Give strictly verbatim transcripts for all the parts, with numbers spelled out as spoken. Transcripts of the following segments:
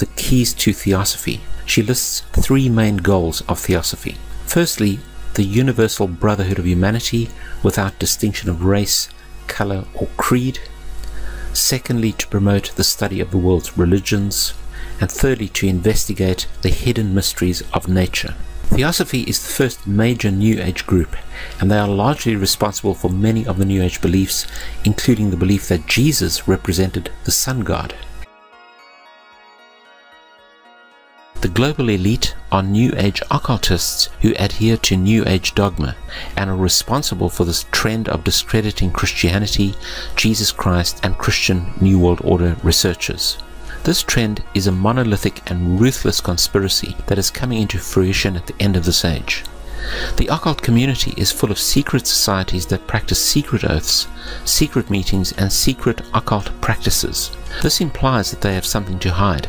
the keys to Theosophy. She lists three main goals of Theosophy. Firstly, the universal brotherhood of humanity without distinction of race, color, or creed. Secondly, to promote the study of the world's religions. And thirdly, to investigate the hidden mysteries of nature. Theosophy is the first major New Age group, and they are largely responsible for many of the New Age beliefs, including the belief that Jesus represented the sun god. The global elite are New Age occultists who adhere to New Age dogma and are responsible for this trend of discrediting Christianity, Jesus Christ, and Christian New World Order researchers. This trend is a monolithic and ruthless conspiracy that is coming into fruition at the end of this age. The occult community is full of secret societies that practice secret oaths, secret meetings, and secret occult practices. This implies that they have something to hide.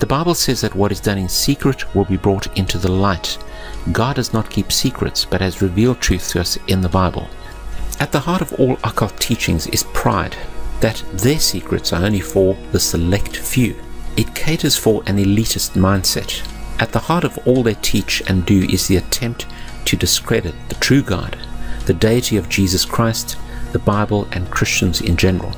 The Bible says that what is done in secret will be brought into the light. God does not keep secrets, but has revealed truth to us in the Bible. At the heart of all occult teachings is pride, that their secrets are only for the select few. It caters for an elitist mindset. At the heart of all they teach and do is the attempt to discredit the true God, the deity of Jesus Christ, the Bible, and Christians in general.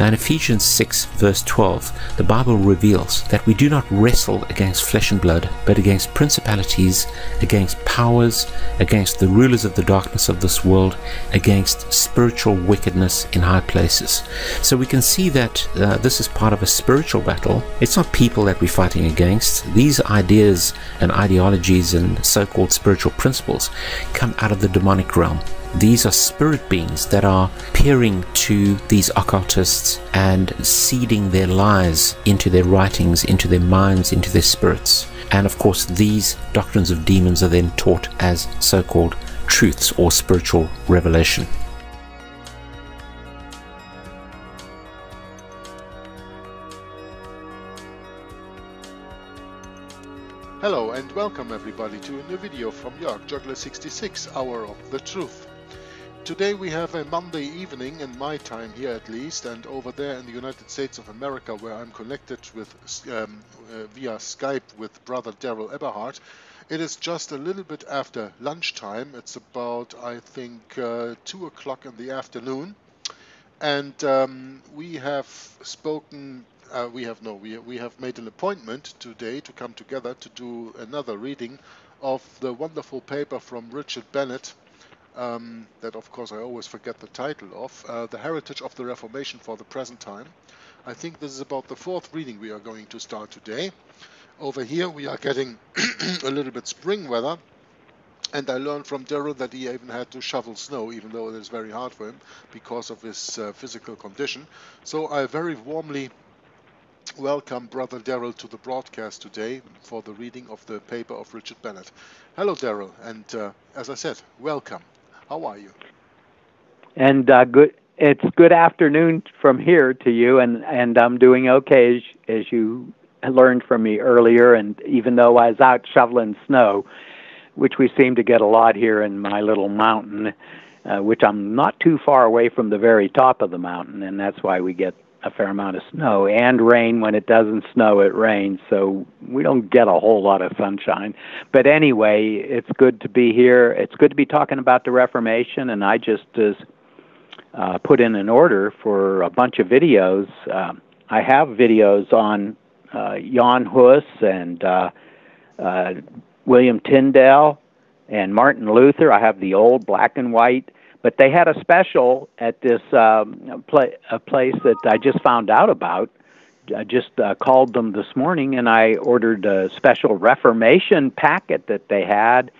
Now in Ephesians six verse twelve, the Bible reveals that we do not wrestle against flesh and blood, but against principalities, against powers, against the rulers of the darkness of this world, against spiritual wickedness in high places. So we can see that uh, this is part of a spiritual battle. It's not people that we're fighting against. These ideas and ideologies and so-called spiritual principles come out of the demonic realm. These are spirit beings that are peering to these occultists and seeding their lies into their writings, into their minds, into their spirits. And of course, these doctrines of demons are then taught as so-called truths or spiritual revelation. Hello and welcome everybody to a new video from Jörg Joggler sixty-six, Hour of the Truth. Today we have a Monday evening, in my time here at least, and over there in the United States of America, where I'm connected with um, uh, via Skype with brother Darryl Eberhart. It is just a little bit after lunchtime. It's about, I think, uh, two o'clock in the afternoon, and um, we have spoken. Uh, we have no. We we have made an appointment today to come together to do another reading of the wonderful paper from Richard Bennett. Um, that of course I always forget the title of, uh, The Heritage of the Reformation for the Present Time. I think this is about the fourth reading we are going to start today. Over here we are getting a little bit spring weather, and I learned from Darryl that he even had to shovel snow, even though it is very hard for him because of his uh, physical condition. So I very warmly welcome brother Darryl to the broadcast today for the reading of the paper of Richard Bennett. Hello Darryl, and uh, as I said, welcome. How are you? And uh, good. It's good afternoon from here to you, and and I'm doing okay, as, as you learned from me earlier. And even though I was out shoveling snow, which we seem to get a lot here in my little mountain, uh, which I'm not too far away from the very top of the mountain, and that's why we get a fair amount of snow and rain. When it doesn't snow, it rains, so we don't get a whole lot of sunshine. But anyway, it's good to be here. It's good to be talking about the Reformation, and I just uh, put in an order for a bunch of videos. Uh, I have videos on uh, Jan Hus and uh, uh, William Tyndale and Martin Luther. I have the old black and white. But they had a special at this um, pla a place that I just found out about. I just uh, called them this morning, and I ordered a special Reformation packet that they had.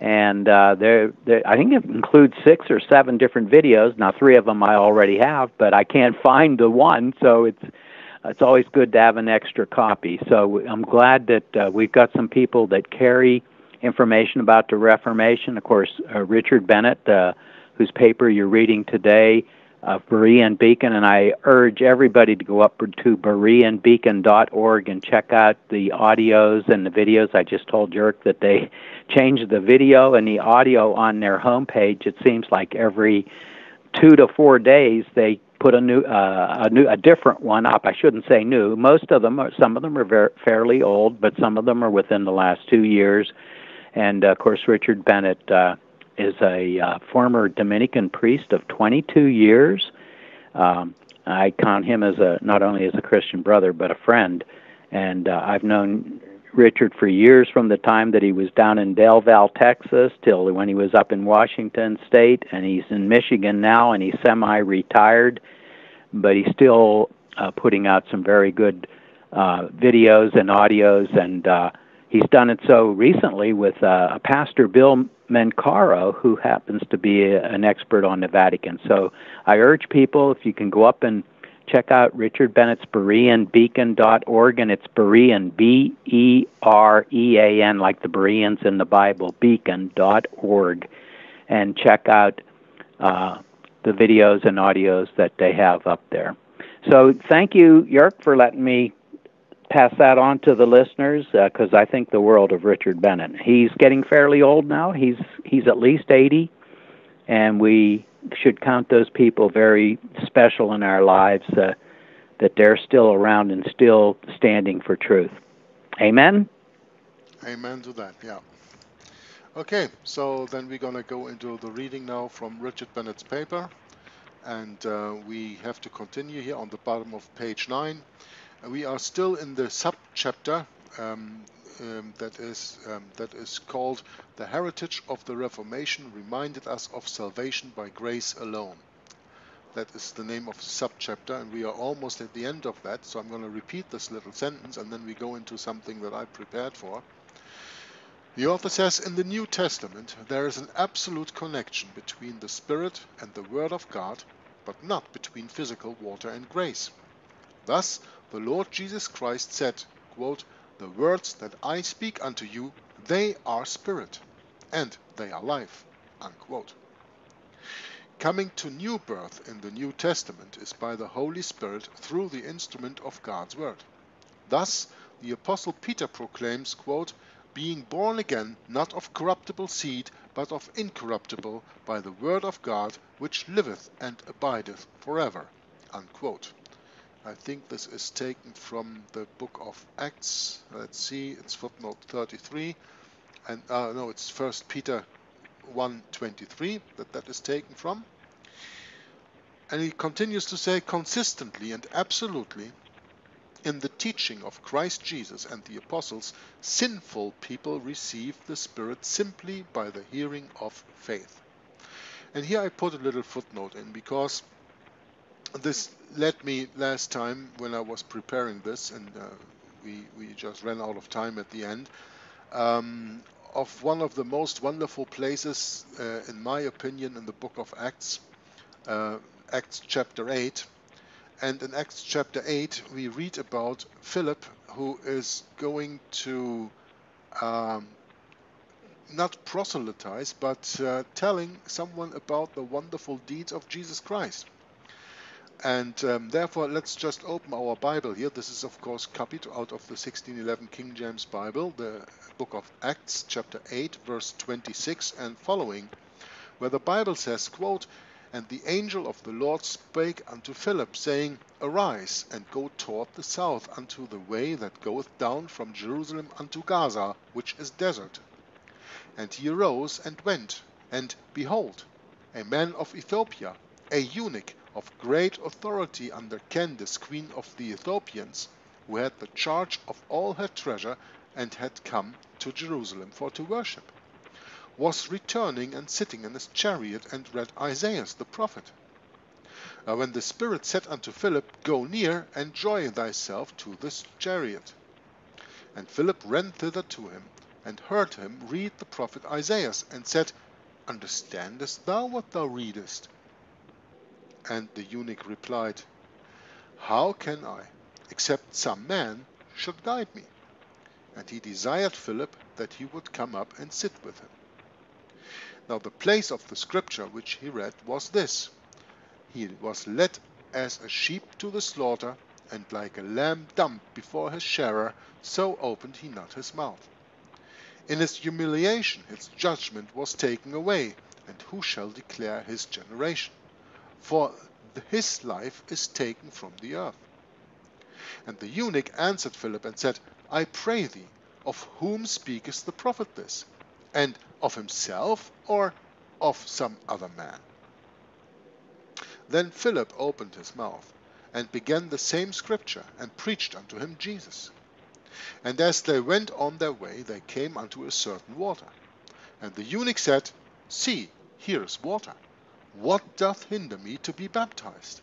And uh, they're, they're, I think it includes six or seven different videos. Now, three of them I already have, but I can't find the one. So it's, it's always good to have an extra copy. So I'm glad that uh, we've got some people that carry information about the Reformation. Of course, uh, Richard Bennett, uh, whose paper you're reading today, uh, Berean Beacon, and I urge everybody to go up to berean beacon dot org and check out the audios and the videos. I just told Jörg that they changed the video and the audio on their homepage. It seems like every two to four days they put a new, uh, a new, a different one up. I shouldn't say new. Most of them, are, some of them are very, fairly old, but some of them are within the last two years. And uh, of course, Richard Bennett uh, is a uh, former Dominican priest of twenty-two years. Um, I count him as a not only as a Christian brother, but a friend. And uh, I've known Richard for years, from the time that he was down in Del Valle, Texas, till when he was up in Washington State, and he's in Michigan now, and he's semi-retired, but he's still uh, putting out some very good uh, videos and audios, and uh, he's done it so recently with uh, a Pastor Bill Mencaro, who happens to be a, an expert on the Vatican. So I urge people, if you can go up and check out Richard Bennett's berean beacon dot org, and it's Berean, B E R E A N, like the Bereans in the Bible, beacon dot org, and check out uh, the videos and audios that they have up there. So thank you, Jörg, for letting me pass that on to the listeners, because uh, I think the world of Richard Bennett. He's getting fairly old now. He's, he's at least eighty, and we should count those people very special in our lives, uh, that they're still around and still standing for truth. Amen? Amen to that, yeah. Okay, so then we're going to go into the reading now from Richard Bennett's paper, and uh, we have to continue here on the bottom of page nine. We are still in the sub-chapter um, Um, that is um, that is called The Heritage of the Reformation Reminded Us of Salvation by Grace Alone. That is the name of the subchapter, and we are almost at the end of that, so I'm going to repeat this little sentence and then we go into something that I prepared for. The author says, in the New Testament there is an absolute connection between the Spirit and the Word of God, but not between physical water and grace. Thus the Lord Jesus Christ said, quote, "The words that I speak unto you, they are spirit, and they are life," unquote. Coming to new birth in the New Testament is by the Holy Spirit through the instrument of God's word. Thus, the Apostle Peter proclaims, quote, "Being born again, not of corruptible seed, but of incorruptible, by the word of God, which liveth and abideth forever," unquote. I think this is taken from the book of Acts. Let's see, it's footnote thirty-three, and uh, no, it's First Peter one twenty-three that that is taken from. And he continues to say, consistently and absolutely, in the teaching of Christ Jesus and the apostles, sinful people receive the Spirit simply by the hearing of faith. And here I put a little footnote in, because this led me last time when I was preparing this, and uh, we, we just ran out of time at the end, um, of one of the most wonderful places, uh, in my opinion, in the book of Acts, uh, Acts chapter eight. And in Acts chapter eight, we read about Philip, who is going to um, not proselytize, but uh, telling someone about the wonderful deeds of Jesus Christ. And um, therefore, let's just open our Bible here. This is, of course, copied out of the sixteen eleven King James Bible, the book of Acts, chapter eight, verse twenty-six and following, where the Bible says, quote, "And the angel of the Lord spake unto Philip, saying, Arise, and go toward the south unto the way that goeth down from Jerusalem unto Gaza, which is desert. And he arose and went, and behold, a man of Ethiopia, a eunuch, of great authority under Candace, queen of the Ethiopians, who had the charge of all her treasure, and had come to Jerusalem for to worship, was returning and sitting in his chariot, and read Isaiah the prophet. Now when the Spirit said unto Philip, Go near, and join thyself to this chariot. And Philip ran thither to him, and heard him read the prophet Isaiah, and said, Understandest thou what thou readest? And the eunuch replied, How can I, except some man should guide me? And he desired Philip that he would come up and sit with him. Now the place of the scripture which he read was this. He was led as a sheep to the slaughter, and like a lamb dumb before his shearer, so opened he not his mouth. In his humiliation his judgment was taken away, and who shall declare his generation? For his life is taken from the earth. And the eunuch answered Philip and said, I pray thee, of whom speakest the prophet this? And of himself, or of some other man? Then Philip opened his mouth, and began the same scripture, and preached unto him Jesus. And as they went on their way, they came unto a certain water. And the eunuch said, See, here is water. What doth hinder me to be baptized?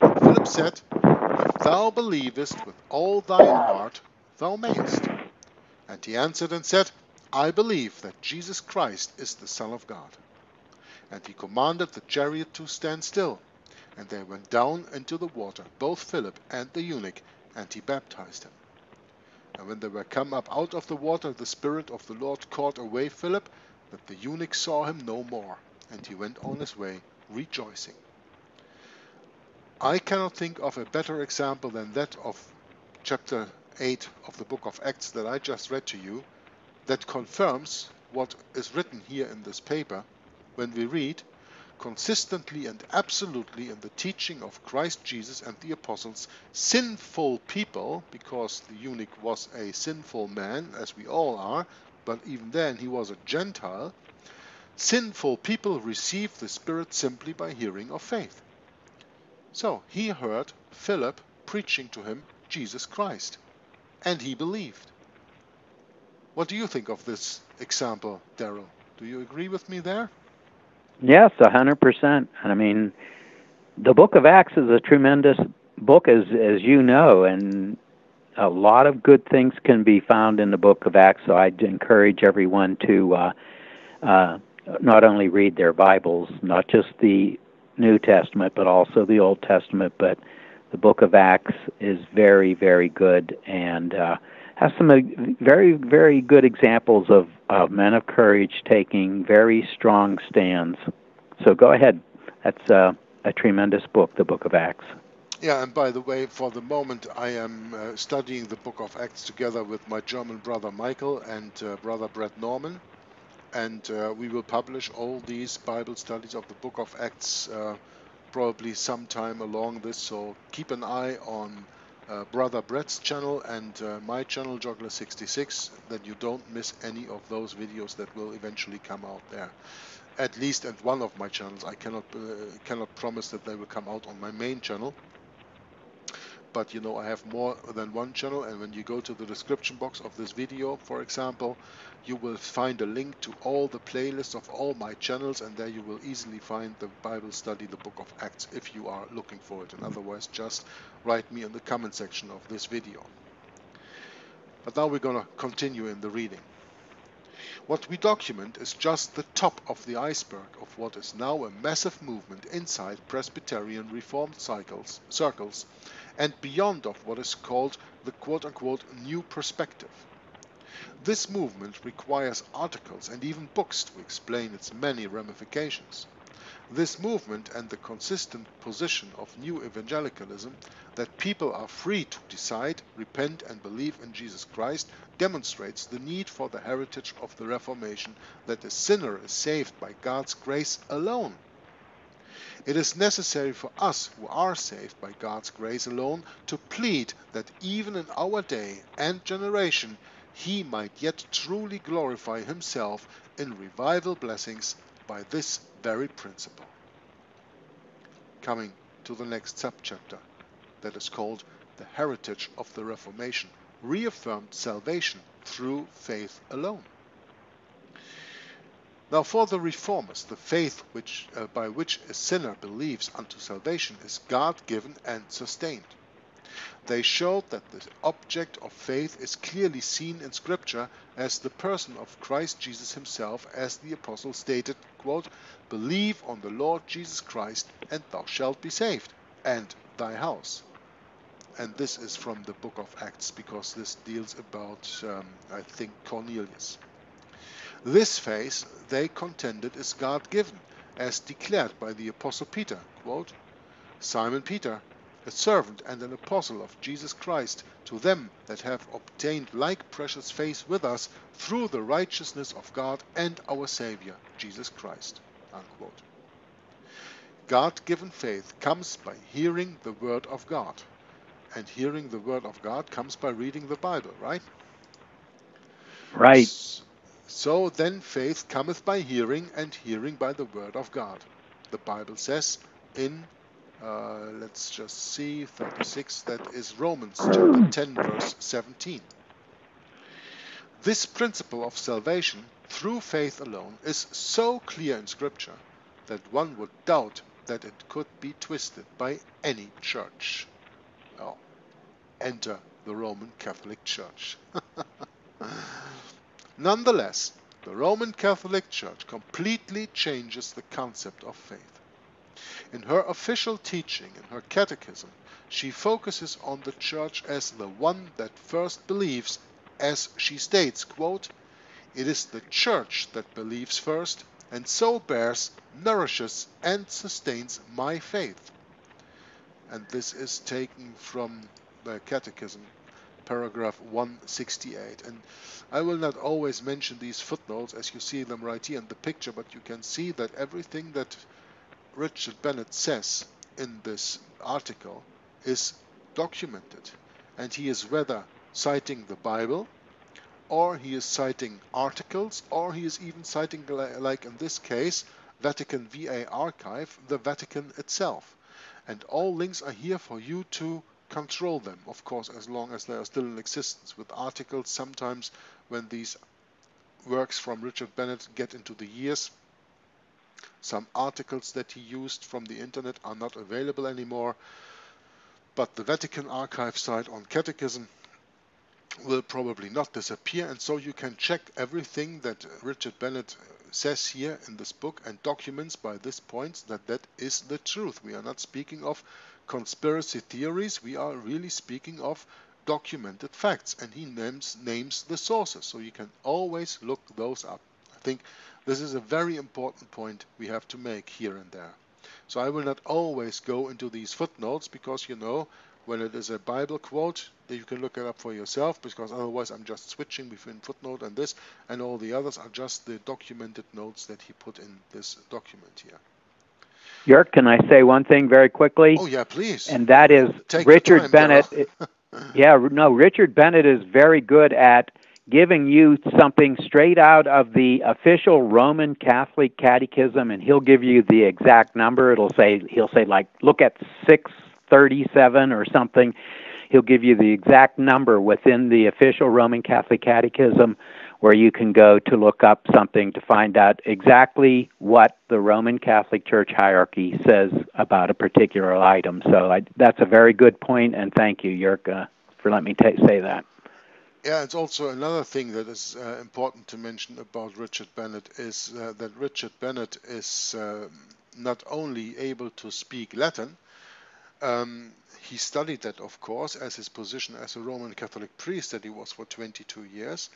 And Philip said, If thou believest with all thine heart, thou mayest. And he answered and said, I believe that Jesus Christ is the Son of God. And he commanded the chariot to stand still. And they went down into the water, both Philip and the eunuch, and he baptized him. And when they were come up out of the water, the Spirit of the Lord caught away Philip, that the eunuch saw him no more, and he went on his way, rejoicing. I cannot think of a better example than that of chapter eight of the book of Acts that I just read to you, that confirms what is written here in this paper, when we read, consistently and absolutely in the teaching of Christ Jesus and the apostles, sinful people, because the eunuch was a sinful man, as we all are, but even then he was a Gentile, sinful people receive the Spirit simply by hearing of faith. So he heard Philip preaching to him Jesus Christ, and he believed. What do you think of this example, Darryl? Do you agree with me there? Yes, one hundred percent. And I mean, the book of Acts is a tremendous book, as, as you know, and a lot of good things can be found in the book of Acts, so I'd encourage everyone to uh, uh, not only read their Bibles, not just the New Testament, but also the Old Testament, but the book of Acts is very, very good, and uh, has some very, very good examples of, of men of courage taking very strong stands. So go ahead. That's uh, a tremendous book, the book of Acts. Yeah, and by the way, for the moment, I am uh, studying the book of Acts together with my German brother Michael and uh, brother Brett Norman, and uh, we will publish all these Bible studies of the book of Acts uh, probably sometime along this, so keep an eye on Uh, Brother Brett's channel and uh, my channel, Joggler sixty-six, that you don't miss any of those videos that will eventually come out there. At least at one of my channels. I cannot uh, cannot promise that they will come out on my main channel. But, you know, I have more than one channel, and when you go to the description box of this video, for example, you will find a link to all the playlists of all my channels, and there you will easily find the Bible study, the book of Acts, if you are looking for it. And otherwise, just write me in the comment section of this video. But now we're going to continue in the reading. What we document is just the top of the iceberg of what is now a massive movement inside Presbyterian Reformed cycles, circles, and beyond of what is called the quote-unquote new perspective. This movement requires articles and even books to explain its many ramifications. This movement and the consistent position of new evangelicalism that people are free to decide, repent and believe in Jesus Christ demonstrates the need for the heritage of the Reformation that a sinner is saved by God's grace alone. It is necessary for us who are saved by God's grace alone to plead that even in our day and generation He might yet truly glorify Himself in revival blessings by this very principle. Coming to the next subchapter that is called The Heritage of the Reformation, Reaffirmed Salvation Through Faith Alone. Now for the Reformers, the faith which, uh, by which a sinner believes unto salvation is God-given and sustained. They showed that the object of faith is clearly seen in Scripture as the person of Christ Jesus himself, as the Apostle stated, quote, Believe on the Lord Jesus Christ, and thou shalt be saved, and thy house. And this is from the book of Acts, because this deals about, um, I think, Cornelius. This faith, they contended, is God-given, as declared by the Apostle Peter, quote, Simon Peter, a servant and an apostle of Jesus Christ, to them that have obtained like precious faith with us through the righteousness of God and our Saviour, Jesus Christ, unquote. God-given faith comes by hearing the Word of God. And hearing the Word of God comes by reading the Bible, right? Right. So, so then faith cometh by hearing, and hearing by the Word of God. The Bible says in, uh, let's just see, thirty-six, that is Romans chapter ten, verse seventeen. This principle of salvation through faith alone is so clear in Scripture that one would doubt that it could be twisted by any church. Oh, enter the Roman Catholic Church. Nonetheless, the Roman Catholic Church completely changes the concept of faith. In her official teaching, in her catechism, she focuses on the Church as the one that first believes, as she states, quote, "It is the Church that believes first, and so bears, nourishes, and sustains my faith." And this is taken from the Catechism, paragraph one sixty-eight. And I will not always mention these footnotes as you see them right here in the picture, but you can see that everything that Richard Bennett says in this article is documented. And he is whether citing the Bible, or he is citing articles, or he is even citing, like in this case, Vatican V A Archive, the Vatican itself. And all links are here for you to control them, of course, as long as they are still in existence. With articles, sometimes when these works from Richard Bennett get into the years, some articles that he used from the internet are not available anymore. But the Vatican Archive site on Catechism will probably not disappear, and so you can check everything that Richard Bennett says here in this book and documents by this point that that is the truth. We are not speaking of conspiracy theories, we are really speaking of documented facts, and he names names the sources, so you can always look those up. I think this is a very important point we have to make here and there. So I will not always go into these footnotes, because you know, when it is a Bible quote, you can look it up for yourself, because otherwise I'm just switching between footnote and this, and all the others are just the documented notes that he put in this document here. Jörg, can I say one thing very quickly? Oh, yeah, please. And that is Take Richard Bennett. It, yeah, no, Richard Bennett is very good at giving you something straight out of the official Roman Catholic Catechism, and he'll give you the exact number. It'll say, he'll say, like, look at six thirty-seven or something. He'll give you the exact number within the official Roman Catholic Catechism where you can go to look up something to find out exactly what the Roman Catholic Church hierarchy says about a particular item. So I, that's a very good point, and thank you, Jörg, uh, for letting me ta say that. Yeah, it's also another thing that is uh, important to mention about Richard Bennett is uh, that Richard Bennett is uh, not only able to speak Latin, Um, he studied that, of course, as his position as a Roman Catholic priest that he was for twenty-two years.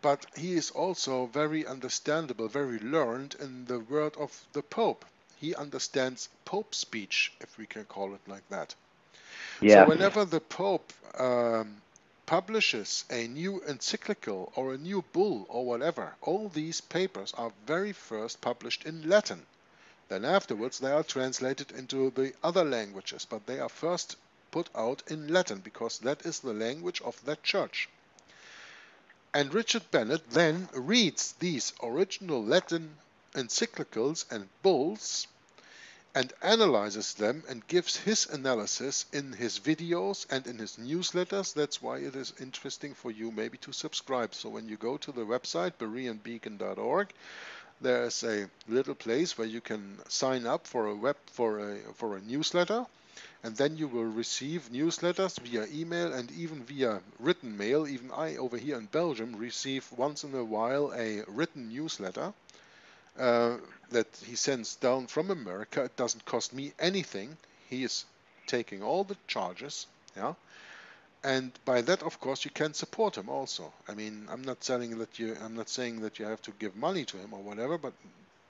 But he is also very understandable, very learned in the word of the Pope. He understands Pope speech, if we can call it like that. Yeah. So whenever the Pope um, publishes a new encyclical or a new bull or whatever, all these papers are very first published in Latin. Then afterwards they are translated into the other languages, but they are first put out in Latin, because that is the language of that church. And Richard Bennett then reads these original Latin encyclicals and bulls and analyzes them and gives his analysis in his videos and in his newsletters. That's why it is interesting for you maybe to subscribe. So when you go to the website berean beacon dot org, there is a little place where you can sign up for a web for a for a newsletter, and then you will receive newsletters via email and even via written mail. Even I over here in Belgium receive once in a while a written newsletter uh, that he sends down from America. It doesn't cost me anything. He is taking all the charges, yeah. And by that, of course, you can support him also. I mean, I'm not saying that you, I'm not saying that you have to give money to him or whatever, but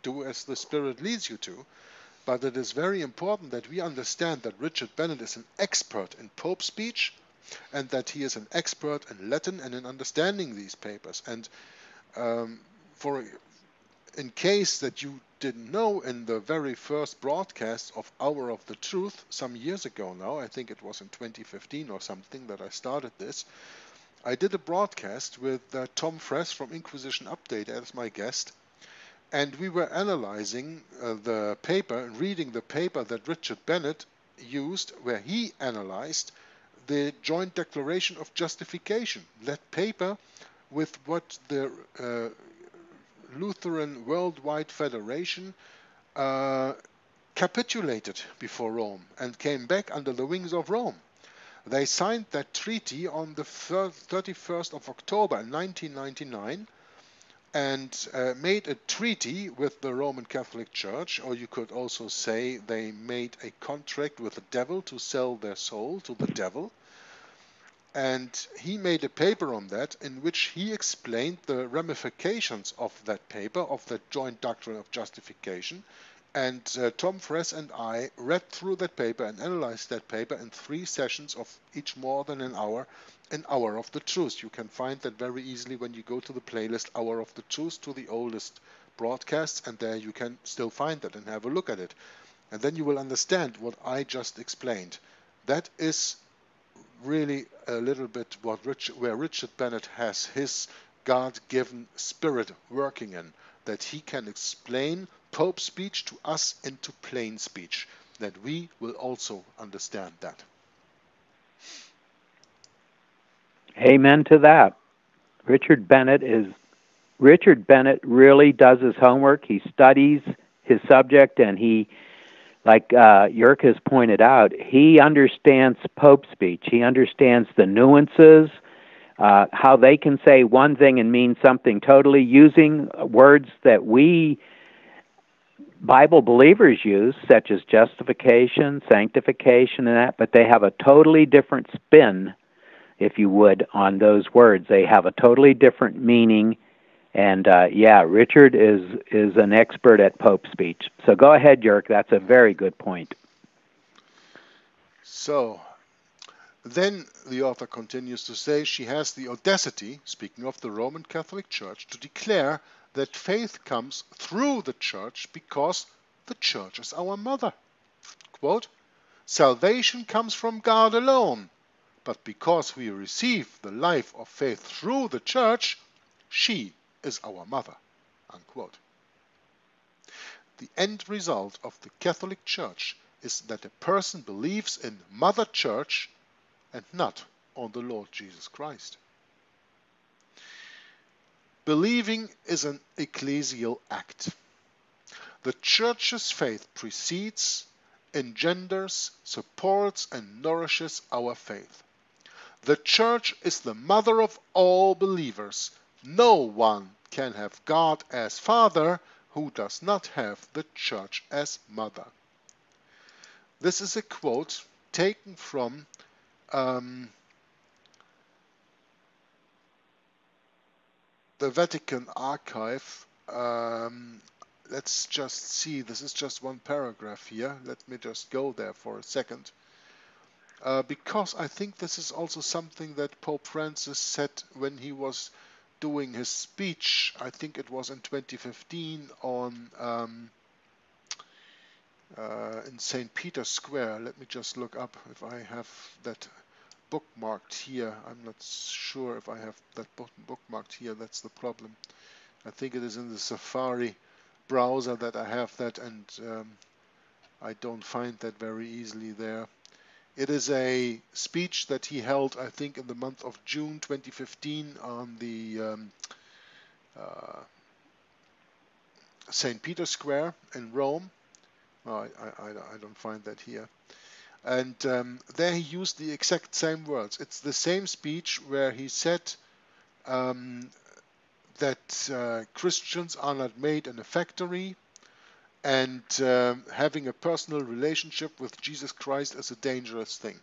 do as the Spirit leads you to. But it is very important that we understand that Richard Bennett is an expert in Pope speech, and that he is an expert in Latin and in understanding these papers. And um, for in case that you didn't know, in the very first broadcast of Hour of the Truth, some years ago now, I think it was in twenty fifteen or something that I started this, I did a broadcast with uh, Tom Friess from Inquisition Update as my guest, and we were analyzing uh, the paper and reading the paper that Richard Bennett used, where he analyzed the Joint Declaration of Justification, that paper with what the uh, Lutheran Worldwide Federation uh, capitulated before Rome and came back under the wings of Rome. They signed that treaty on the thirty-first of October nineteen ninety-nine and uh, made a treaty with the Roman Catholic Church, or you could also say they made a contract with the devil to sell their soul to the devil. And he made a paper on that in which he explained the ramifications of that paper, of the Joint Doctrine of Justification. And uh, Tom Friess and I read through that paper and analyzed that paper in three sessions of each more than an hour, an Hour of the Truth. You can find that very easily when you go to the playlist Hour of the Truth to the oldest broadcasts, and there you can still find that and have a look at it. And then you will understand what I just explained. That is really a little bit what Rich, where Richard Bennett has his God-given spirit working in, that he can explain Pope's speech to us into plain speech, that we will also understand that. Amen to that. Richard Bennett is, Richard Bennett really does his homework. He studies his subject, and he, like uh, Jörg has pointed out, he understands Pope's speech. He understands the nuances, uh, how they can say one thing and mean something totally, using words that we Bible believers use, such as justification, sanctification, and that, but they have a totally different spin, if you would, on those words. They have a totally different meaning. And, uh, yeah, Richard is is an expert at Pope's speech. So go ahead, Jörg. That's a very good point. So then the author continues to say, she has the audacity, speaking of the Roman Catholic Church, to declare that faith comes through the Church because the Church is our mother. Quote, salvation comes from God alone, but because we receive the life of faith through the Church, she is our mother, unquote. The end result of the Catholic Church is that a person believes in Mother Church and not on the Lord Jesus Christ. Believing is an ecclesial act. The Church's faith precedes, engenders, supports, and nourishes our faith. The Church is the mother of all believers. No one can have God as Father who does not have the Church as Mother. This is a quote taken from um, the Vatican archive. Um, let's just see. This is just one paragraph here. Let me just go there for a second. Uh, because I think this is also something that Pope Francis said when he was doing his speech, I think it was in twenty fifteen on um, uh, in Saint Peter's Square. Let me just look up if I have that bookmarked here. I'm not sure if I have that bookmarked here. That's the problem. I think it is in the Safari browser that I have that, and um, I don't find that very easily there. It is a speech that he held, I think, in the month of June twenty fifteen on the um, uh, Saint Peter's Square in Rome. Oh, I, I, I don't find that here. And um, there he used the exact same words. It's the same speech where he said um, that uh, Christians are not made in a factory, and uh, having a personal relationship with Jesus Christ is a dangerous thing.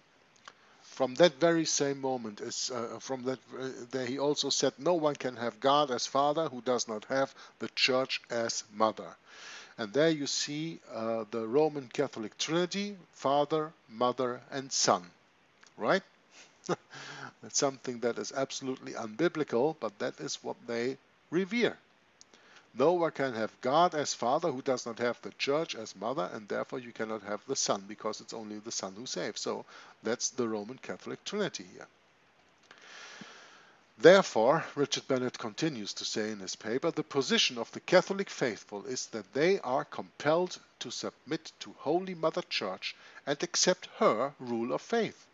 From that very same moment, is uh, from that uh, there he also said, no one can have God as Father who does not have the Church as Mother. And there you see uh, the Roman Catholic Trinity: Father, Mother, and Son. Right? That's something that is absolutely unbiblical, but that is what they revere. No one can have God as Father who does not have the Church as Mother, and therefore you cannot have the Son, because it's only the Son who saves. So that's the Roman Catholic Trinity here. Therefore, Richard Bennett continues to say in his paper, the position of the Catholic faithful is that they are compelled to submit to Holy Mother Church and accept her rule of faith.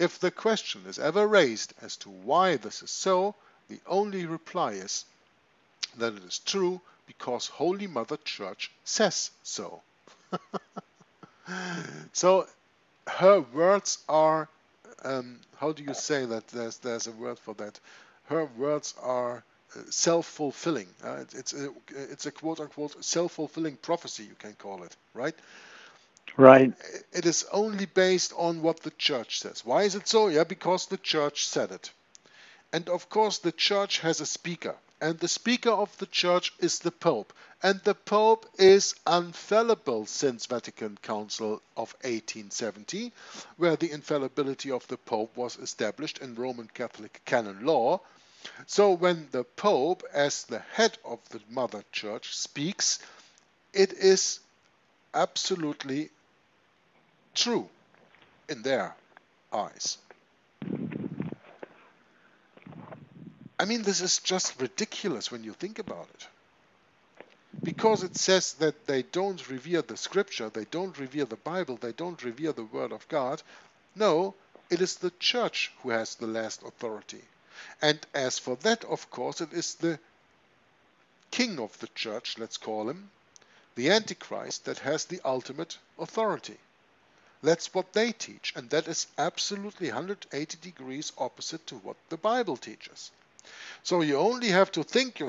If the question is ever raised as to why this is so, the only reply is that it is true because Holy Mother Church says so. So her words are Um, how do you say that? There's there's a word for that. Her words are uh, self-fulfilling. Uh, it, it's a it's a quote-unquote self-fulfilling prophecy, you can call it, right? Right. It is only based on what the Church says. Why is it so? Yeah, because the Church said it. And of course, the Church has a speaker, and the speaker of the Church is the Pope, and the Pope is infallible since Vatican Council of eighteen seventy, where the infallibility of the Pope was established in Roman Catholic canon law. So when the Pope, as the head of the Mother Church, speaks, it is absolutely true in their eyes. I mean, this is just ridiculous when you think about it. Because it says that they don't revere the Scripture, they don't revere the Bible, they don't revere the Word of God. No, it is the Church who has the last authority. And as for that, of course, it is the King of the Church, let's call him, the Antichrist, that has the ultimate authority. That's what they teach, and that is absolutely one hundred eighty degrees opposite to what the Bible teaches. So you only have to think, uh,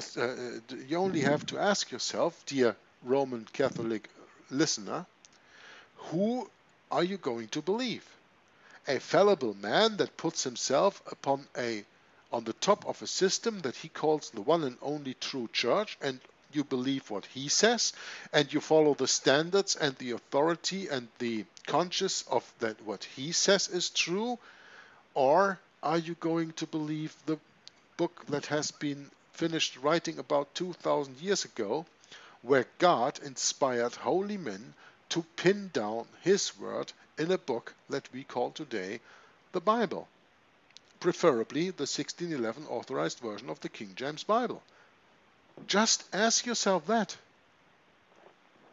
you only have to ask yourself, dear Roman Catholic listener, who are you going to believe? A fallible man that puts himself upon a, on the top of a system that he calls the one and only true Church, and you believe what he says, and you follow the standards and the authority and the conscience of that what he says is true? Or are you going to believe the book that has been finished writing about two thousand years ago, where God inspired holy men to pin down his word in a book that we call today the Bible, preferably the sixteen eleven authorized version of the King James Bible? Just ask yourself that.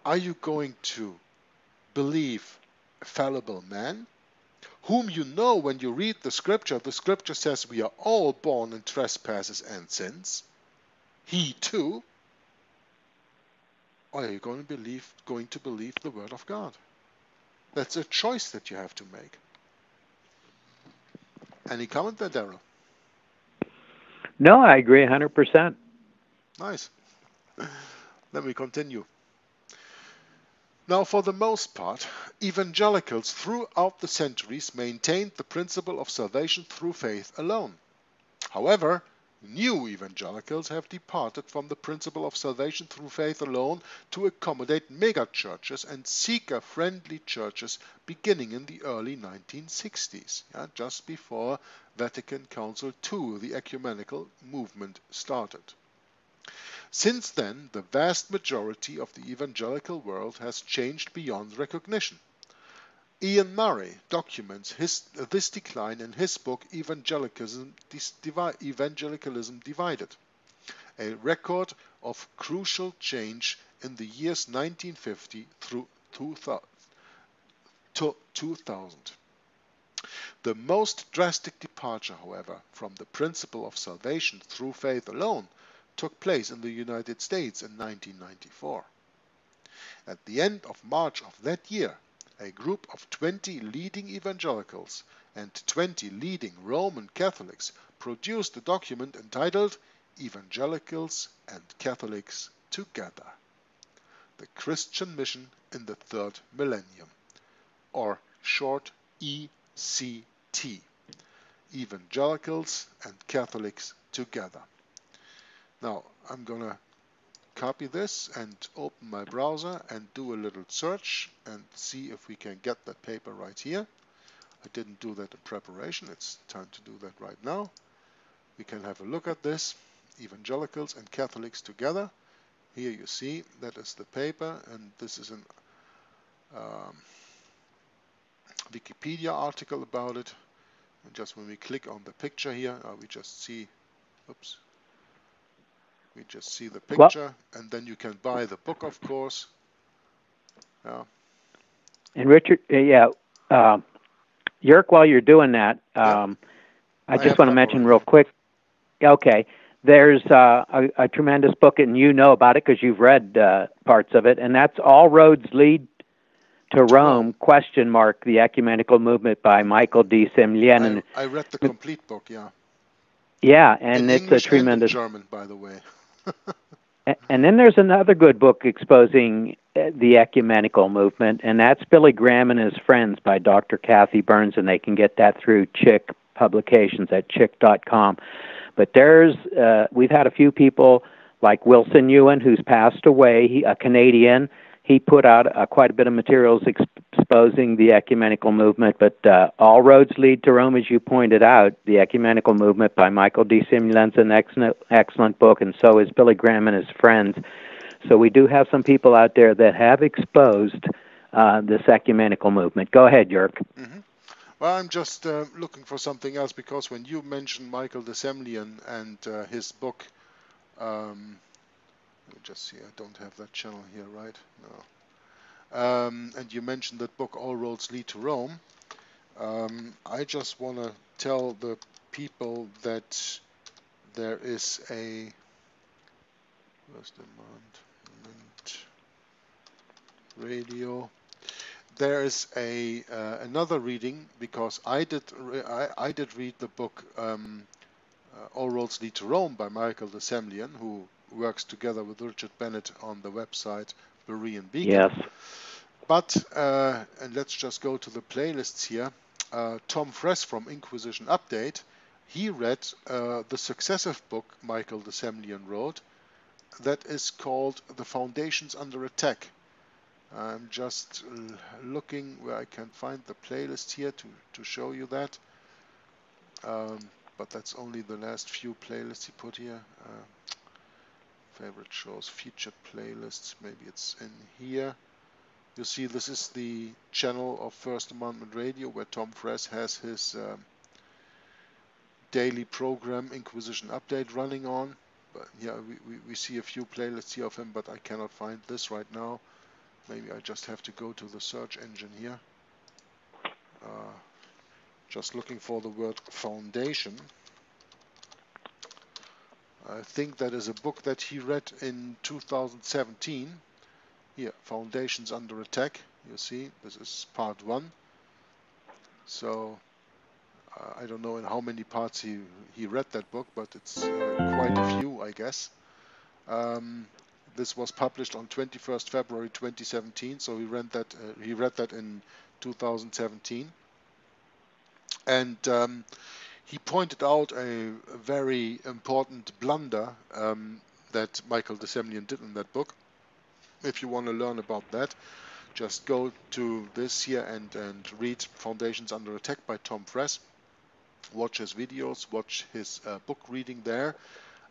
Are you going to believe a fallible man, whom you know when you read the Scripture, the Scripture says we are all born in trespasses and sins, he too? Or are you going to believe, going to believe the Word of God? That's a choice that you have to make. Any comment there, Darryl? No, I agree one hundred percent. Nice. Then we continue. Now, for the most part, evangelicals throughout the centuries maintained the principle of salvation through faith alone. However, new evangelicals have departed from the principle of salvation through faith alone to accommodate mega churches and seeker-friendly churches beginning in the early nineteen sixties, yeah, just before Vatican Council two, the ecumenical movement, started. Since then, the vast majority of the evangelical world has changed beyond recognition. Ian Murray documents his, uh, this decline in his book Evangelicalism, Divi- Evangelicalism Divided, a record of crucial change in the years nineteen fifty through two thousand. The most drastic departure, however, from the principle of salvation through faith alone took place in the United States in nineteen ninety-four. At the end of March of that year, a group of twenty leading evangelicals and twenty leading Roman Catholics produced a document entitled Evangelicals and Catholics Together: The Christian Mission in the Third Millennium, or short E C T, Evangelicals and Catholics Together. Now, I'm going to copy this and open my browser and do a little search and see if we can get that paper right here. I didn't do that in preparation. It's time to do that right now. We can have a look at this Evangelicals and Catholics Together. Here you see that is the paper, and this is an um, Wikipedia article about it. And just when we click on the picture here, uh, we just see, oops, we just see the picture, well, and then you can buy the book, of course. Yeah. And Richard, uh, yeah, uh, Jörg, while you're doing that, um, yeah. I, I just want to mention already. real quick. Okay, there's uh, a, a tremendous book, and you know about it because you've read uh, parts of it, and that's All Roads Lead to Rome, question mark, the Ecumenical Movement by Michael de Semlyen. I, I read the complete book, yeah. Yeah, and in it's English a tremendous... And in German, by the way. And then there's another good book exposing the ecumenical movement, and that's Billy Graham and His Friends by Doctor Kathy Burns, and they can get that through Chick Publications at chick dot com. But there's, uh, we've had a few people like Wilson Ewan, who's passed away, he, a Canadian. He put out uh, quite a bit of materials exposing the ecumenical movement, but uh, All Roads Lead to Rome, as you pointed out, the Ecumenical Movement by Michael de Semlyen, an excellent, excellent book, and so is Billy Graham and His Friends. So we do have some people out there that have exposed uh, this ecumenical movement. Go ahead, Jörg. Mm-hmm. Well, I'm just uh, looking for something else, because when you mentioned Michael de Semlyen and uh, his book, um, let me just see, I don't have that channel here, right? No. Um, and you mentioned that book, All Roads Lead to Rome. Um, I just want to tell the people that there is a... Where's the radio. There is a uh, another reading, because I did re I, I did read the book um, uh, All Roads Lead to Rome by Michael de Semlyen, who works together with Richard Bennett on the website Berean Beacon. Yes. But uh, and let's just go to the playlists here. Uh, Tom Friess from Inquisition Update, he read uh, the successive book Michael de Semlyen wrote, that is called The Foundations Under Attack. I'm just looking where I can find the playlist here to, to show you that. Um, but that's only the last few playlists he put here. Uh, favorite shows, featured playlists, maybe it's in here. You see, this is the channel of First Amendment Radio, where Tom Friess has his um, daily program, Inquisition Update, running on. But yeah, we, we, we see a few playlists here of him, but I cannot find this right now. Maybe I just have to go to the search engine here. Uh, just looking for the word foundation. I think that is a book that he read in two thousand seventeen. Here, Foundations Under Attack. You see, this is part one. So, uh, I don't know in how many parts he, he read that book, but it's uh, quite a few, I guess. Um, This was published on twenty-first February twenty seventeen, so he read that, uh, he read that in two thousand seventeen. And um, he pointed out a very important blunder um, that Michael de Semlyen did in that book. If you want to learn about that, just go to this here and, and read Foundations Under Attack by Tom Friess. Watch his videos, watch his uh, book reading there.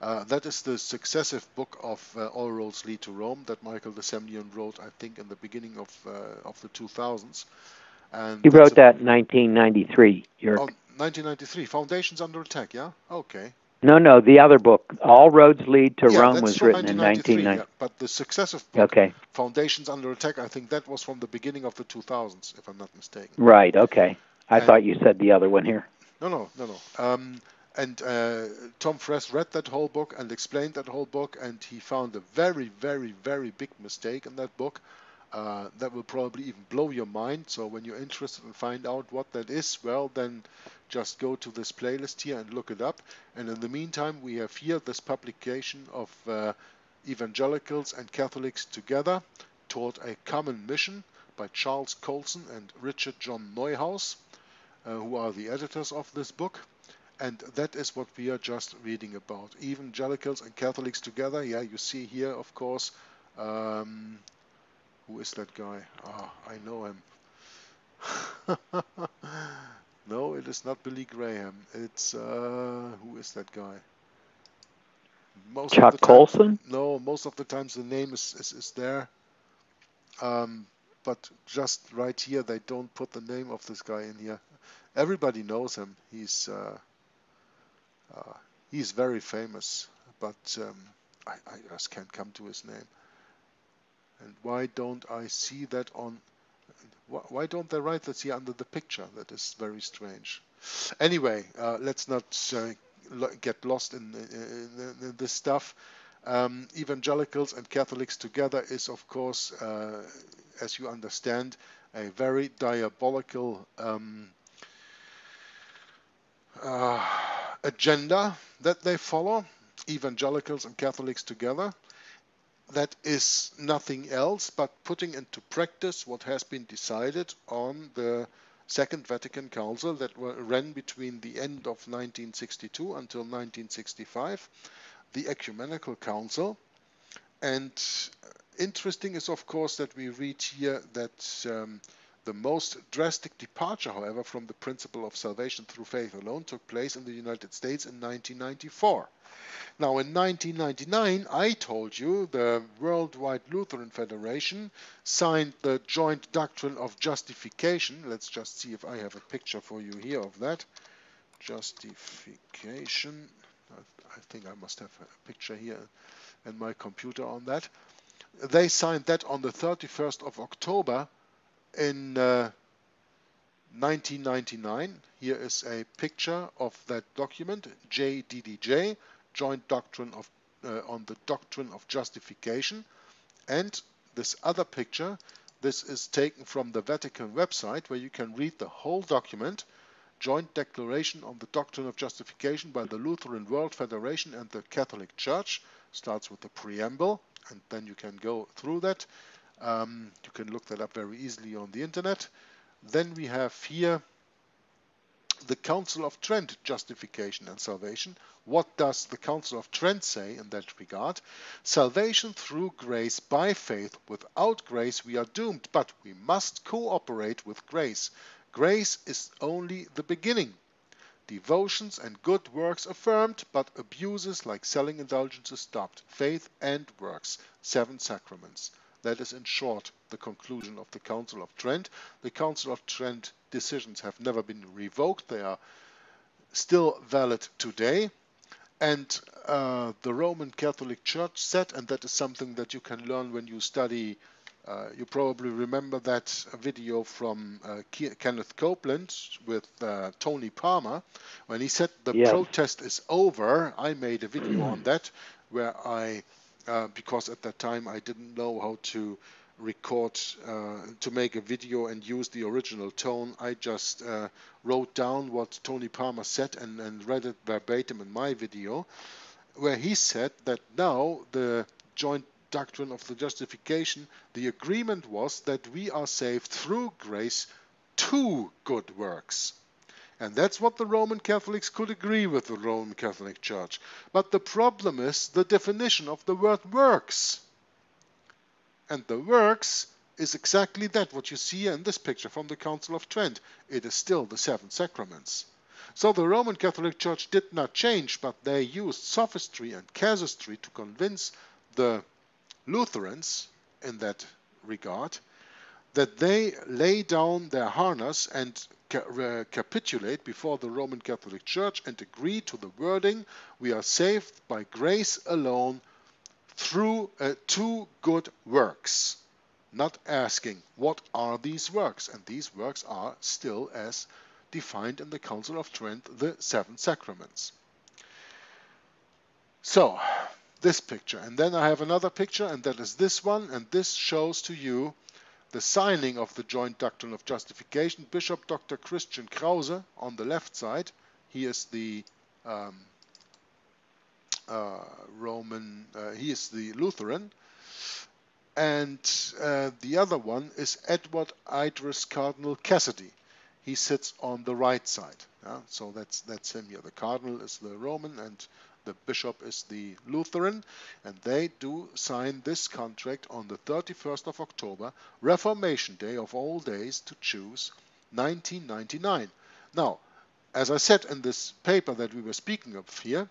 Uh, that is the successive book of uh, All Roads Lead to Rome that Michael de Semlyen wrote, I think, in the beginning of uh, of the two thousands. And he wrote that in nineteen ninety-three. Your oh, nineteen ninety-three, Foundations Under Attack, yeah? Okay. No, no, the other book, All Roads Lead to yeah, Rome, was written in nineteen ninety-three. Yeah, but the successive book, okay. Foundations Under Attack, I think that was from the beginning of the two thousands, if I'm not mistaken. Right, okay. I and, thought you said the other one here. No, no, no, no. Um, And uh, Tom Friess read that whole book and explained that whole book, and he found a very, very, very big mistake in that book uh, that will probably even blow your mind. So when you're interested and find out what that is, well, then just go to this playlist here and look it up. And in the meantime, we have here this publication of uh, Evangelicals and Catholics Together Toward a Common Mission by Charles Colson and Richard John Neuhaus, uh, who are the editors of this book. And that is what we are just reading about. Evangelicals and Catholics Together. Yeah, you see here, of course. Um, who is that guy? Ah, I know him. No, it is not Billy Graham. It's, uh, who is that guy? most Chuck of the Colson? Time, no, most of the times the name is, is, is there. Um, but just right here, they don't put the name of this guy in here. Everybody knows him. He's uh, uh, he's very famous, but um, I, I just can't come to his name. And why don't I see that on? Why don't they write that here under the picture? That is very strange. Anyway, uh, let's not uh, get lost in, in, in this stuff. Um, Evangelicals and Catholics Together is, of course, uh, as you understand, a very diabolical um, uh, agenda that they follow. Evangelicals and Catholics Together. That is nothing else but putting into practice what has been decided on the Second Vatican Council that ran between the end of nineteen sixty-two until nineteen sixty-five, the Ecumenical Council. And interesting is, of course, that we read here that um, the most drastic departure, however, from the principle of salvation through faith alone took place in the United States in nineteen ninety-four. Now, in nineteen ninety-nine, I told you the Worldwide Lutheran Federation signed the Joint Doctrine of Justification. Let's just see if I have a picture for you here of that. Justification. I think I must have a picture here in my computer on that. They signed that on the thirty-first of October, in uh, nineteen ninety-nine, here is a picture of that document, J D D J, Joint Doctrine of uh, on the Doctrine of Justification. And this other picture, this is taken from the Vatican website, where you can read the whole document, Joint Declaration on the Doctrine of Justification by the Lutheran World Federation and the Catholic Church. Starts with the preamble, and then you can go through that. Um, you can look that up very easily on the internet. Then we have here the Council of Trent, Justification and Salvation. What does the Council of Trent say in that regard? Salvation through grace by faith. Without grace we are doomed, but we must cooperate with grace. Grace is only the beginning. Devotions and good works affirmed, but abuses like selling indulgences stopped. Faith and works, seven sacraments. That is, in short, the conclusion of the Council of Trent. The Council of Trent decisions have never been revoked. They are still valid today. And uh, the Roman Catholic Church said, and that is something that you can learn when you study, uh, you probably remember that video from uh, Kenneth Copeland with uh, Tony Palmer, when he said the yeah. protest is over. I made a video on that where I... Uh, because at that time I didn't know how to record, uh, to make a video and use the original tone. I just uh, wrote down what Tony Palmer said and, and read it verbatim in my video, where he said that now the Joint Doctrine of the Justification, the agreement was that we are saved through grace to good works. And that's what the Roman Catholics could agree with the Roman Catholic Church. But the problem is the definition of the word works. And the works is exactly that, what you see in this picture from the Council of Trent. It is still the seven sacraments. So the Roman Catholic Church did not change, but they used sophistry and casuistry to convince the Lutherans in that regard that they lay down their harness and capitulate before the Roman Catholic Church and agree to the wording, we are saved by grace alone through uh, two good works, not asking what are these works, and these works are still, as defined in the Council of Trent, the seven sacraments. So this picture, and then I have another picture, and that is this one, and this shows to you the signing of the Joint Doctrine of Justification, Bishop Doctor Christian Krause on the left side. He is the um, uh, Roman, uh, he is the Lutheran. And uh, the other one is Edward Idris Cardinal Cassidy. He sits on the right side. Yeah? So that's, that's him here. The Cardinal is the Roman and the bishop is the Lutheran, and they do sign this contract on the thirty-first of October, Reformation Day of all days to choose, nineteen ninety-nine. Now, as I said in this paper that we were speaking of here,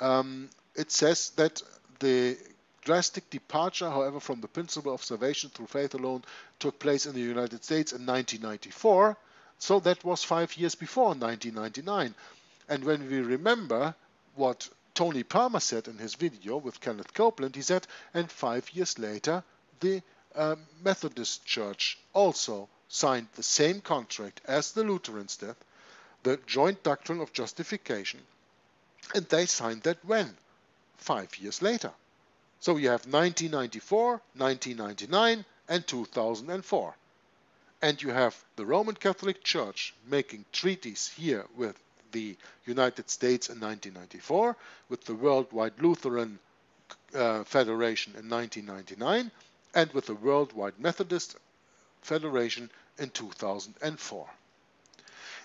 um, it says that the drastic departure, however, from the principle of salvation through faith alone took place in the United States in nineteen ninety-four. So that was five years before nineteen ninety-nine. And when we remember what Tony Palmer said in his video with Kenneth Copeland, he said, and five years later, the uh, Methodist Church also signed the same contract as the Lutherans did, the joint doctrine of justification. And they signed that when? Five years later. So you have nineteen ninety-four, nineteen ninety-nine, and two thousand four. And you have the Roman Catholic Church making treaties here with the United States in nineteen ninety-four, with the Worldwide Lutheran uh, Federation in nineteen ninety-nine, and with the Worldwide Methodist Federation in two thousand four.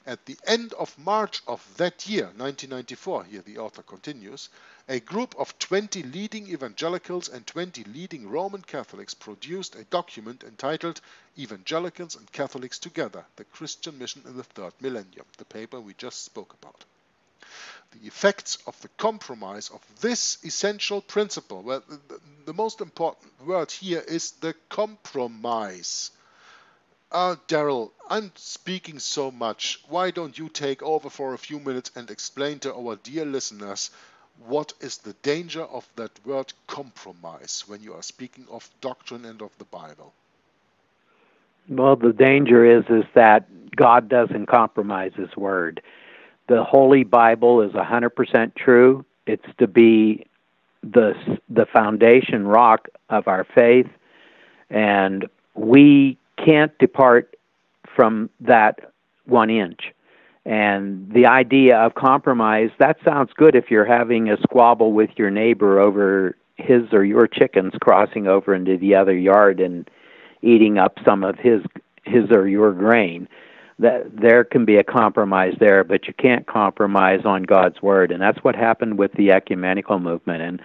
At the end of March of that year, nineteen ninety-four, here the author continues, a group of twenty leading evangelicals and twenty leading Roman Catholics produced a document entitled Evangelicals and Catholics Together, the Christian Mission in the Third Millennium, the paper we just spoke about. The effects of the compromise of this essential principle, well, the, the most important word here is the compromise. Uh, Darryl, I'm speaking so much. Why don't you take over for a few minutes and explain to our dear listeners what is the danger of that word compromise when you are speaking of doctrine and of the Bible? Well, the danger is, is that God doesn't compromise His Word. The Holy Bible is one hundred percent true. It's to be the, the foundation rock of our faith, and we can't depart from that one inch. And the idea of compromise, that sounds good if you're having a squabble with your neighbor over his or your chickens crossing over into the other yard and eating up some of his his or your grain. That there can be a compromise there, but you can't compromise on God's Word. And that's what happened with the ecumenical movement. And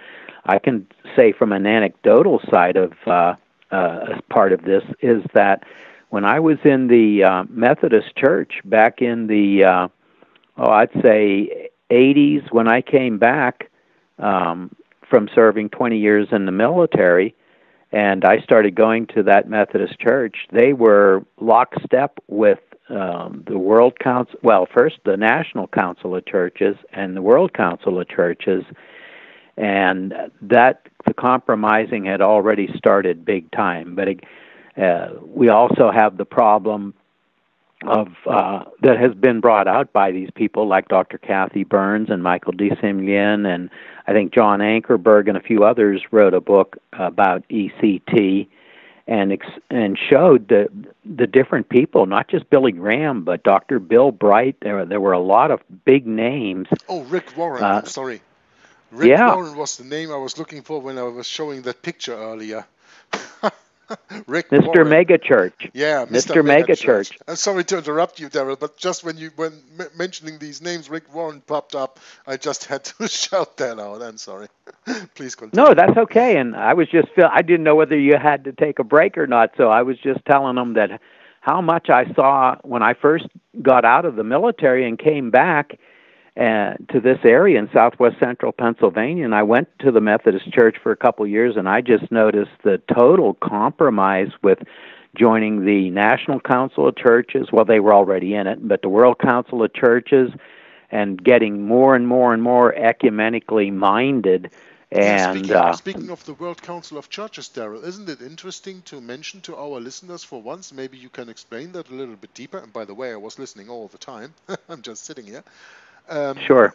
I can say from an anecdotal side of uh Uh, part of this is that when I was in the uh, Methodist Church back in the, uh, oh, I'd say eighties, when I came back um, from serving twenty years in the military, and I started going to that Methodist Church, they were lockstep with um, the World Council, well, first the National Council of Churches and the World Council of Churches, and that the compromising had already started big time. But uh, we also have the problem of uh, that has been brought out by these people like Doctor Kathy Burns and Michael de Semlyen, and I think John Ankerberg and a few others wrote a book about E C T and ex and showed the the different people, not just Billy Graham, but Doctor Bill Bright. There, there were a lot of big names. Oh, Rick Warren, uh, I'm sorry. Rick yeah. Warren was the name I was looking for when I was showing that picture earlier. Rick Mister Warren. Megachurch. Yeah, Mister Megachurch. Megachurch. I'm sorry to interrupt you, Darryl, but just when you when mentioning these names, Rick Warren popped up. I just had to shout that out. I'm sorry. Please continue. No, that's okay. And I was just I didn't know whether you had to take a break or not, so I was just telling them that how much I saw when I first got out of the military and came back Uh, to this area in southwest central Pennsylvania, and I went to the Methodist Church for a couple years, and I just noticed the total compromise with joining the National Council of Churches. Well, they were already in it, but the World Council of Churches, and getting more and more and more ecumenically minded. And speaking, uh, speaking of the World Council of Churches, Darryl, isn't it interesting to mention to our listeners for once? Maybe you can explain that a little bit deeper. And by the way, I was listening all the time. I'm just sitting here. Um, sure.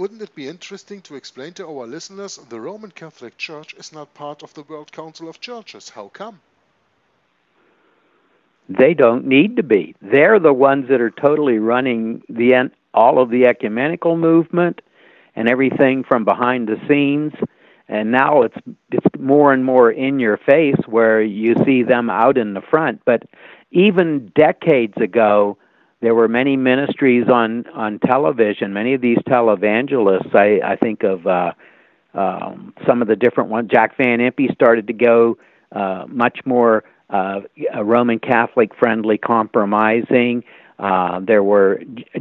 Wouldn't it be interesting to explain to our listeners the Roman Catholic Church is not part of the World Council of Churches? How come? They don't need to be. They're the ones that are totally running the all of the ecumenical movement and everything from behind the scenes. And now it's it's more and more in your face where you see them out in the front. But even decades ago, there were many ministries on, on television, many of these televangelists. I, I think of uh, um, some of the different ones. Jack Van Impe started to go uh, much more uh, Roman Catholic-friendly compromising. Uh, there were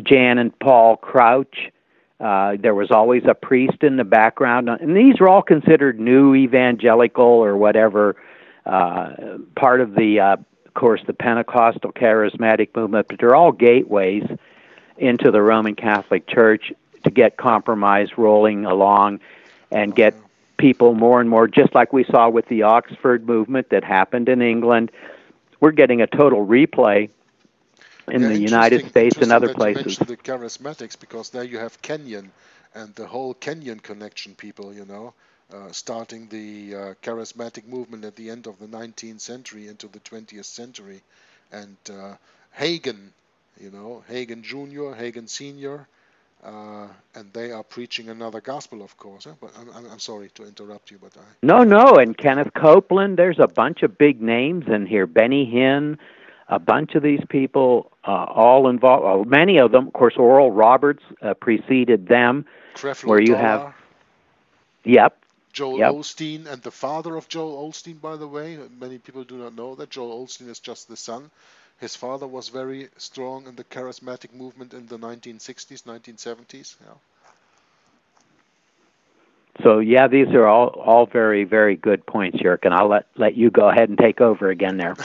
Jan and Paul Crouch. Uh, there was always a priest in the background, and these were all considered new evangelical or whatever, uh, part of the, uh, of course, the Pentecostal charismatic movement, but they're all gateways into the Roman Catholic Church to get compromise rolling along and get people more and more, just like we saw with the Oxford movement that happened in England. We're getting a total replay in yeah, the United States and other places. The charismatics, because there you have Kenyan and the whole Kenyan connection people, you know, uh, starting the uh, charismatic movement at the end of the nineteenth century into the twentieth century. And uh, Hagin, you know, Hagin Junior, Hagin Senior, uh, and they are preaching another gospel, of course. Huh? But I'm, I'm sorry to interrupt you, but I... No, no, and Kenneth Copeland, there's a bunch of big names in here. Benny Hinn, a bunch of these people, uh, all involved, well, many of them, of course, Oral Roberts uh, preceded them, Creflo where you Dollar, have, yep. Joel yep. Osteen, and the father of Joel Osteen, by the way, many people do not know that. Joel Osteen is just the son. His father was very strong in the charismatic movement in the nineteen sixties, nineteen seventies. Yeah. So, yeah, these are all, all very, very good points, Jörg, and I'll let, let you go ahead and take over again there.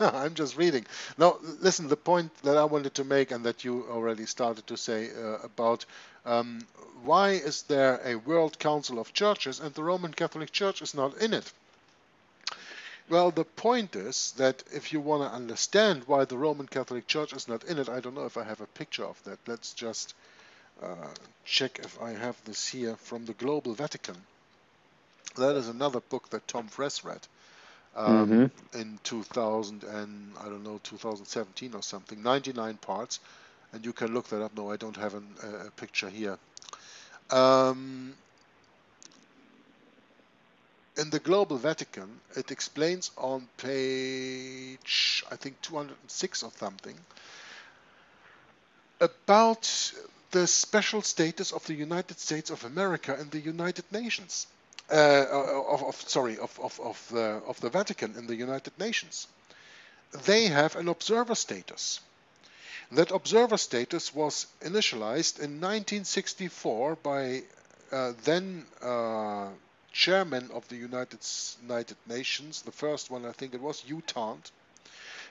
I'm just reading. Now, listen, the point that I wanted to make and that you already started to say uh, about um, why is there a World Council of Churches and the Roman Catholic Church is not in it? Well, the point is that if you want to understand why the Roman Catholic Church is not in it, I don't know if I have a picture of that. Let's just... Uh, check if I have this here from the Global Vatican. That is another book that Tom Friess read um, mm-hmm. in two thousand and I don't know two thousand seventeen or something. ninety-nine parts, and you can look that up. No, I don't have an, uh, a picture here. Um, in the Global Vatican, it explains on page I think two hundred six or something about the special status of the United States of America and the United Nations, uh, of, of, sorry, of, of, of, the, of the Vatican in the United Nations. They have an observer status. That observer status was initialized in nineteen sixty-four by uh, then uh, chairman of the United, United Nations, the first one I think it was, Hugh Tarnt,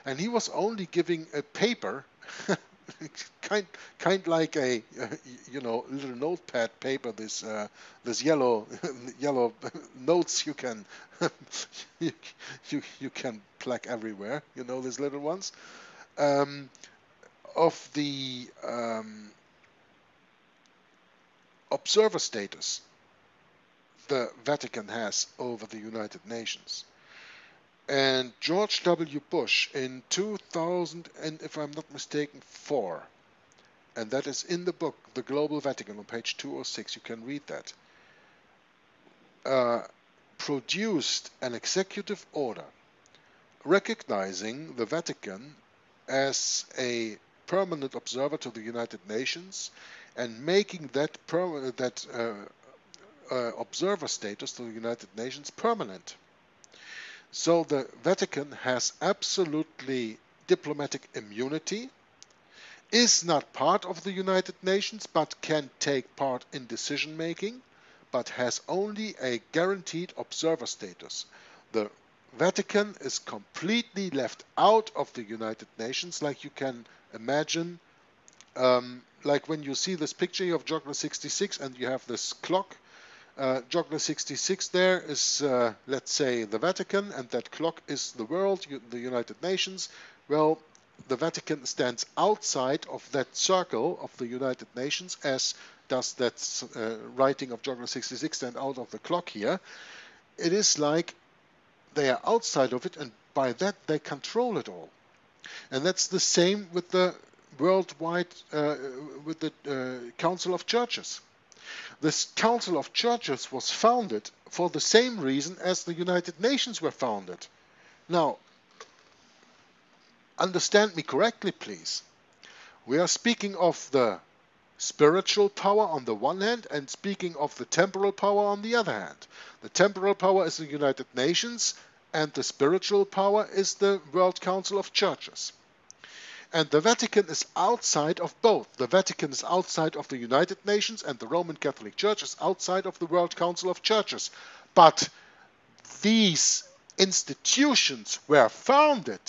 and he was only giving a paper kind kind like a you know little notepad paper, this uh, this yellow yellow notes you can you, you you can plug everywhere, you know, these little ones um, of the um, observer status the Vatican has over the United Nations. And George W. Bush in two thousand, and if I'm not mistaken, four, and that is in the book, The Global Vatican, on page two oh six, you can read that, uh, produced an executive order recognizing the Vatican as a permanent observer to the United Nations and making that, per that uh, uh, observer status to the United Nations permanent. So the Vatican has absolutely diplomatic immunity, is not part of the United Nations, but can take part in decision-making, but has only a guaranteed observer status. The Vatican is completely left out of the United Nations, like you can imagine, um, like when you see this picture of Joggler sixty-six and you have this clock. Uh, Joggler sixty-six there is, uh, let's say, the Vatican, and that clock is the world, you, the United Nations. Well, the Vatican stands outside of that circle of the United Nations, as does that uh, writing of Joggler sixty-six stand out of the clock here. It is like they are outside of it, and by that they control it all. And that's the same with the worldwide, uh, with the uh, Council of Churches. This Council of Churches was founded for the same reason as the United Nations were founded. Now, understand me correctly, please. We are speaking of the spiritual power on the one hand and speaking of the temporal power on the other hand. The temporal power is the United Nations and the spiritual power is the World Council of Churches. And the Vatican is outside of both. The Vatican is outside of the United Nations, and the Roman Catholic Church is outside of the World Council of Churches. But these institutions were founded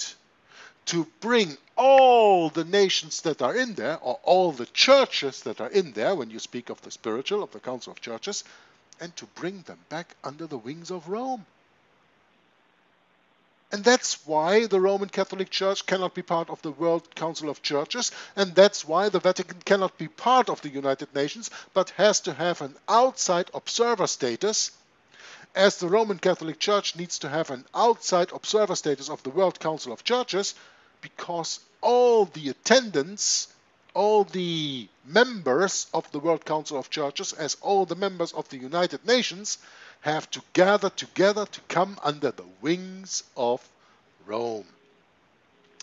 to bring all the nations that are in there, or all the churches that are in there, when you speak of the spiritual, of the Council of Churches, and to bring them back under the wings of Rome. And that's why the Roman Catholic Church cannot be part of the World Council of Churches, and that's why the Vatican cannot be part of the United Nations, but has to have an outside observer status, as the Roman Catholic Church needs to have an outside observer status of the World Council of Churches, because all the attendants, all the members of the World Council of Churches, as all the members of the United Nations, have to gather together to come under the wings of Rome.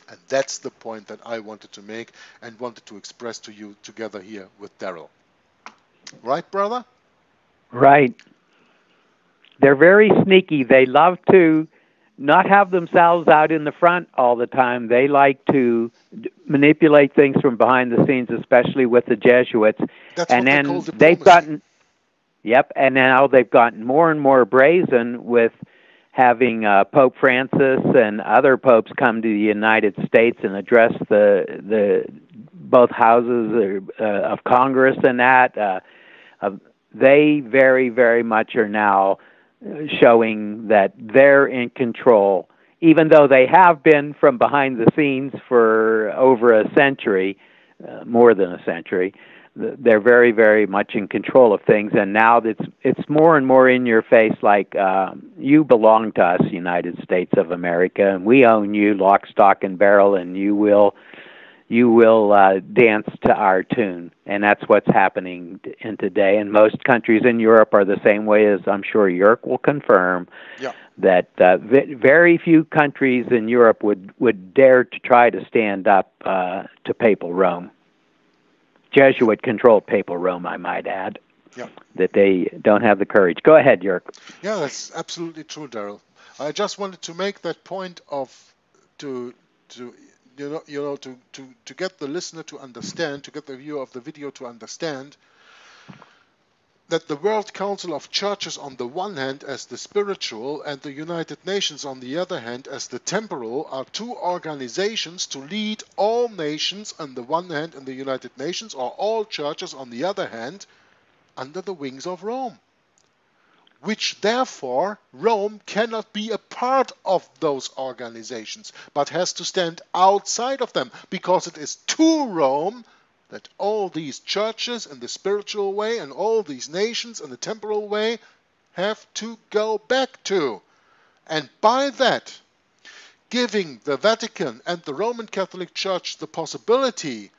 And that's the point that I wanted to make and wanted to express to you together here with Darryl. Right, brother? Right. They're very sneaky. They love to not have themselves out in the front all the time. They like to manipulate things from behind the scenes, especially with the Jesuits. That's and what then they call diplomacy. They've gotten, yep, and now they've gotten more and more brazen with having uh, Pope Francis and other popes come to the United States and address the the both houses uh, of Congress and that. Uh, uh, they very, very much are now showing that they're in control, even though they have been from behind the scenes for over a century, uh, more than a century. They're very, very much in control of things, and now it's, it's more and more in your face, like, uh, you belong to us, United States of America, and we own you, lock, stock, and barrel, and you will, you will uh, dance to our tune. And that's what's happening in today. And most countries in Europe are the same way, as I'm sure Jörg will confirm, yeah. that uh, very few countries in Europe would, would dare to try to stand up uh, to Papal Rome. Jesuit-controlled Papal Rome, I might add, yeah. that they don't have the courage. Go ahead, Jörg. Yeah, that's absolutely true, Darryl. I just wanted to make that point of to to you know you know to to to get the listener to understand, to get the viewer of the video to understand that the World Council of Churches on the one hand as the spiritual and the United Nations on the other hand as the temporal are two organizations to lead all nations on the one hand and the United Nations, or all churches on the other hand, under the wings of Rome. Which therefore Rome cannot be a part of those organizations, but has to stand outside of them, because it is to Rome that all these churches in the spiritual way and all these nations in the temporal way have to go back to. And by that, giving the Vatican and the Roman Catholic Church the possibility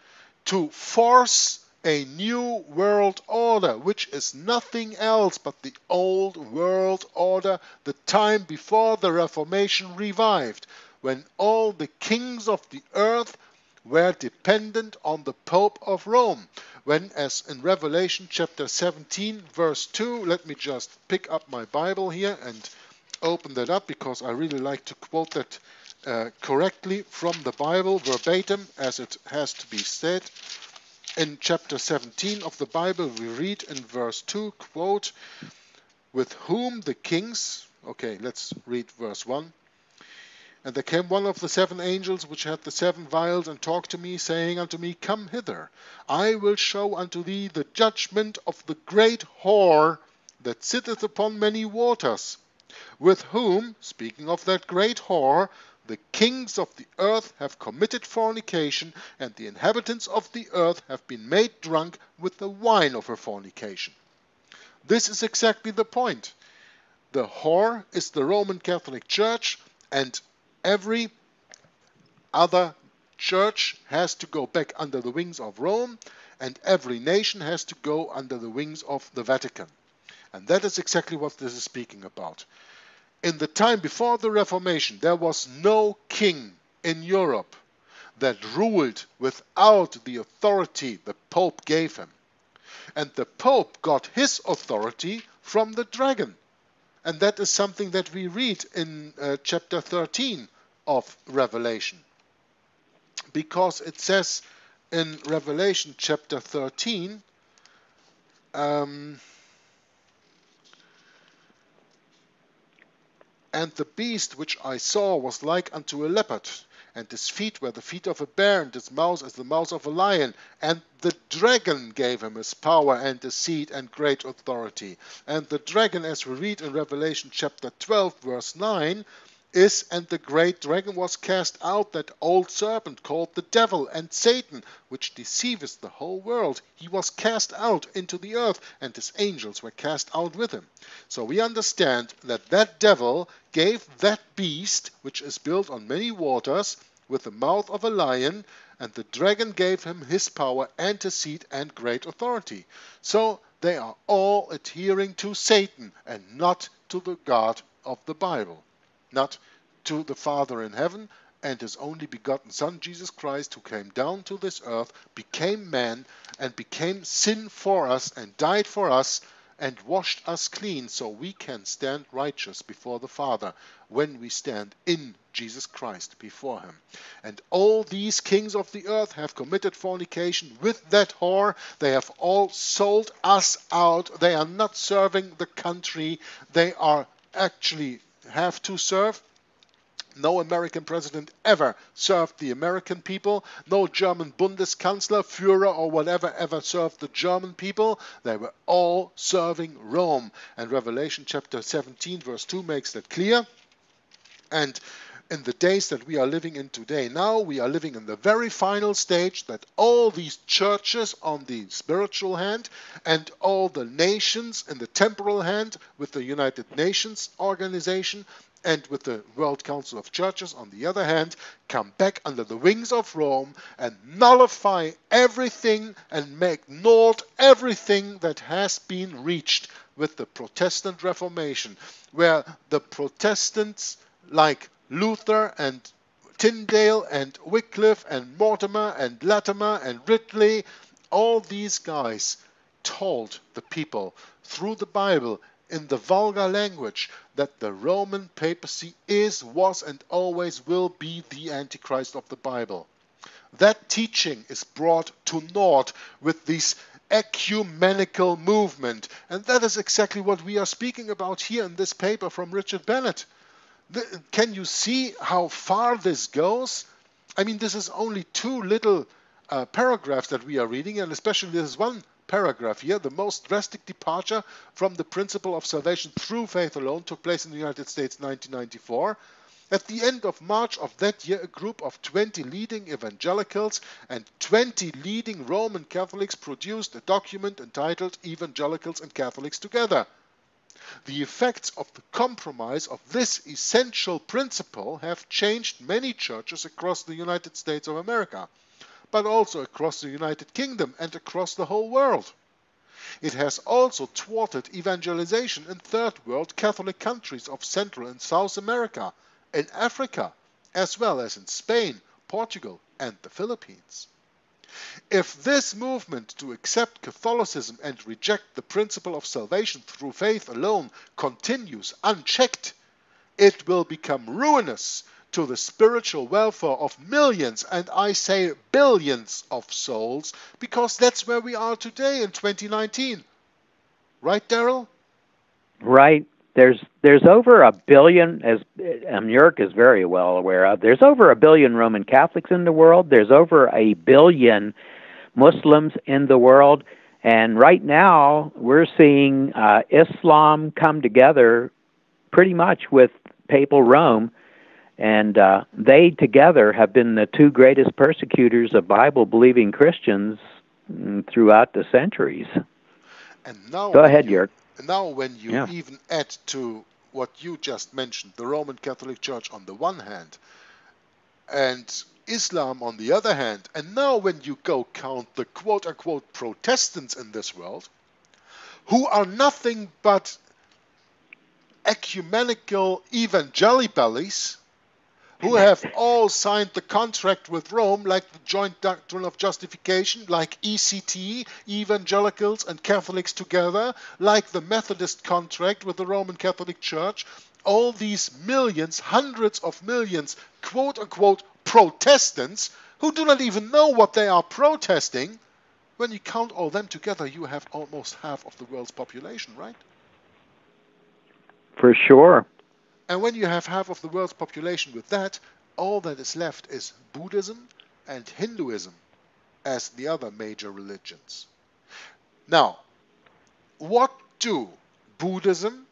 to force a new world order, which is nothing else but the old world order, the time before the Reformation revived, when all the kings of the earth were dependent on the Pope of Rome, when, as in Revelation chapter seventeen verse two, let me just pick up my Bible here and open that up, because I really like to quote that uh, correctly from the Bible, verbatim, as it has to be said. In chapter seventeen of the Bible we read in verse two, quote, "With whom the kings," okay, let's read verse one, "And there came one of the seven angels which had the seven vials, and talked to me, saying unto me, Come hither, I will show unto thee the judgment of the great whore that sitteth upon many waters, with whom," speaking of that great whore, "the kings of the earth have committed fornication, and the inhabitants of the earth have been made drunk with the wine of her fornication." This is exactly the point. The whore is the Roman Catholic Church, and every other church has to go back under the wings of Rome, and every nation has to go under the wings of the Vatican. And that is exactly what this is speaking about. In the time before the Reformation, there was no king in Europe that ruled without the authority the Pope gave him. And the Pope got his authority from the dragon. And that is something that we read in uh, chapter thirteen of Revelation. because it says in Revelation chapter thirteen, um, and the beast which I saw was like unto a leopard, and his feet were the feet of a bear, and his mouth as the mouth of a lion. And the dragon gave him his power and his seat and great authority. And the dragon, as we read in Revelation chapter twelve, verse nine, is, and the great dragon was cast out, that old serpent called the devil and Satan, which deceiveth the whole world. He was cast out into the earth, and his angels were cast out with him. So we understand that that devil gave that beast, which is built on many waters, with the mouth of a lion, and the dragon gave him his power and his seat and great authority. So they are all adhering to Satan, and not to the God of the Bible, not to the Father in heaven and his only begotten Son, Jesus Christ, who came down to this earth, became man, and became sin for us, and died for us, and washed us clean, so we can stand righteous before the Father when we stand in Jesus Christ before him. And all these kings of the earth have committed fornication with that whore. They have all sold us out. They are not serving the country. They are actually have to serve. No American president ever served the American people. No German Bundeskanzler, Führer, or whatever ever served the German people. They were all serving Rome. And Revelation chapter seventeen, verse two makes that clear. And in the days that we are living in today, now we are living in the very final stage, that all these churches on the spiritual hand and all the nations in the temporal hand, with the United Nations organization and with the World Council of Churches on the other hand, come back under the wings of Rome and nullify everything and make naught everything that has been reached with the Protestant Reformation, where the Protestants like Luther and Tyndale and Wycliffe and Mortimer and Latimer and Ridley, all these guys told the people through the Bible in the vulgar language that the Roman papacy is, was, and always will be the Antichrist of the Bible. That teaching is brought to naught with these ecumenical movement, and that is exactly what we are speaking about here in this paper from Richard Bennett. Can you see how far this goes? I mean, this is only two little uh, paragraphs that we are reading, and especially this one paragraph here. The most drastic departure from the principle of salvation through faith alone took place in the United States in nineteen ninety-four. At the end of March of that year, a group of twenty leading evangelicals and twenty leading Roman Catholics produced a document entitled Evangelicals and Catholics Together. The effects of the compromise of this essential principle have changed many churches across the United States of America, but also across the United Kingdom and across the whole world. It has also thwarted evangelization in Third World Catholic countries of Central and South America, in Africa, as well as in Spain, Portugal, and the Philippines. If this movement to accept Catholicism and reject the principle of salvation through faith alone continues unchecked, it will become ruinous to the spiritual welfare of millions, and I say billions of souls, because that's where we are today in twenty nineteen. Right, Darryl? Right. There's there's over a billion, as Jörg is very well aware of, there's over a billion Roman Catholics in the world. There's over a billion Muslims in the world. And right now, we're seeing uh, Islam come together pretty much with Papal Rome. And uh, they together have been the two greatest persecutors of Bible-believing Christians throughout the centuries. And now, go ahead, Jörg. Now, when you yeah. even add to what you just mentioned, the Roman Catholic Church on the one hand, and Islam on the other hand, and now when you go count the quote-unquote Protestants in this world, who are nothing but ecumenical evangelicals, who have all signed the contract with Rome, like the Joint Doctrine of Justification, like E C T, Evangelicals and Catholics Together, like the Methodist contract with the Roman Catholic Church. All these millions, hundreds of millions, quote-unquote Protestants who do not even know what they are protesting. When you count all them together, you have almost half of the world's population, right? For sure. And when you have half of the world's population with that, all that is left is Buddhism and Hinduism as the other major religions. Now, what do Buddhism,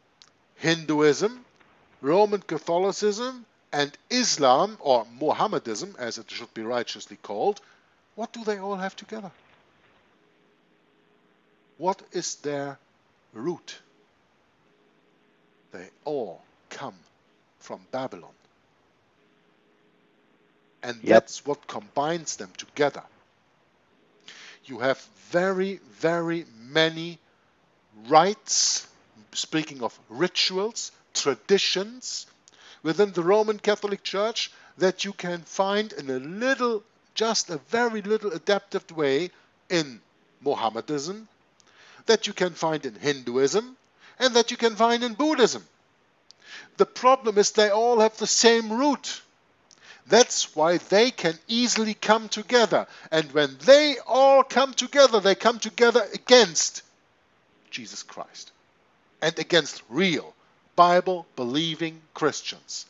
Hinduism, Roman Catholicism, and Islam, or Mohammedanism, as it should be righteously called, what do they all have together? What is their root? They all come from Babylon. And yep. That's what combines them together. You have very, very many rites, speaking of rituals, traditions, within the Roman Catholic Church that you can find in a little, just a very little adapted way in Mohammedanism, that you can find in Hinduism, and that you can find in Buddhism. The problem is they all have the same root. That's why they can easily come together. And when they all come together, they come together against Jesus Christ and against real Bible-believing Christians.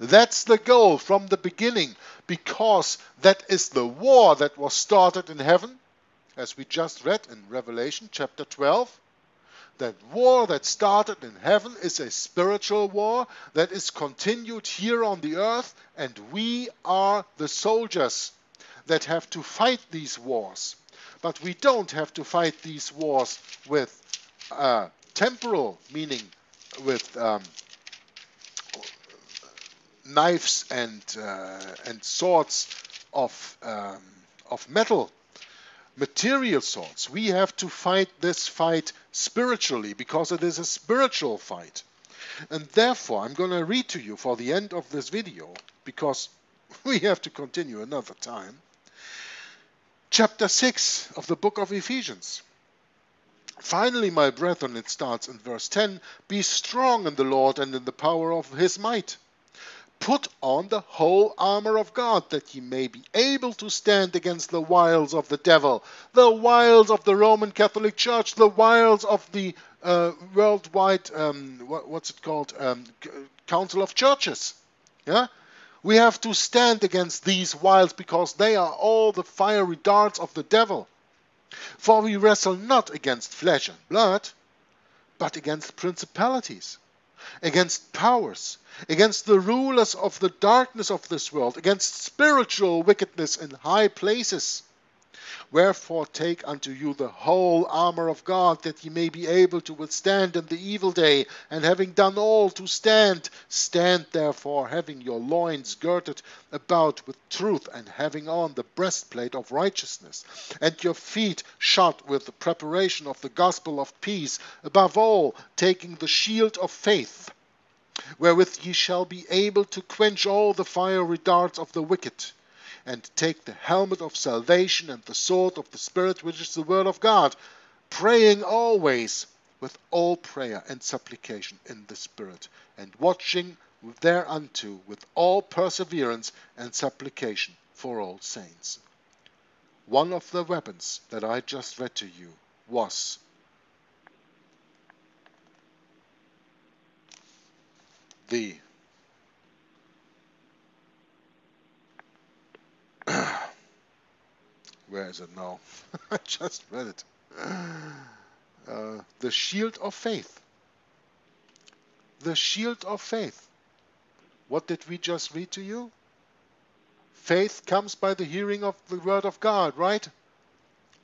That's the goal from the beginning, because that is the war that was started in heaven, as we just read in Revelation chapter twelve. That war that started in heaven is a spiritual war that is continued here on the earth, and we are the soldiers that have to fight these wars. But we don't have to fight these wars with uh, temporal, meaning with um, knives and uh, and swords of um, of metal, material swords. We have to fight this fight spiritually, because it is a spiritual fight. And therefore, I'm going to read to you for the end of this video, because we have to continue another time, chapter six of the book of Ephesians. Finally, my brethren, it starts in verse ten, be strong in the Lord and in the power of his might. Put on the whole armor of God, that ye may be able to stand against the wiles of the devil, the wiles of the Roman Catholic Church, the wiles of the uh, worldwide, um, what, what's it called, um, Council of Churches. Yeah? We have to stand against these wiles, because they are all the fiery darts of the devil. For we wrestle not against flesh and blood, but against principalities, against powers, against the rulers of the darkness of this world, against spiritual wickedness in high places. Wherefore take unto you the whole armor of God, that ye may be able to withstand in the evil day, and having done all to stand. Stand therefore, having your loins girded about with truth, and having on the breastplate of righteousness, and your feet shod with the preparation of the gospel of peace. Above all, taking the shield of faith, wherewith ye shall be able to quench all the fiery darts of the wicked. And take the helmet of salvation and the sword of the Spirit, which is the word of God, praying always with all prayer and supplication in the Spirit, and watching thereunto with all perseverance and supplication for all saints. One of the weapons that I just read to you was the where is it now? I just read it. Uh, the shield of faith. The shield of faith. What did we just read to you? Faith comes by the hearing of the word of God, right?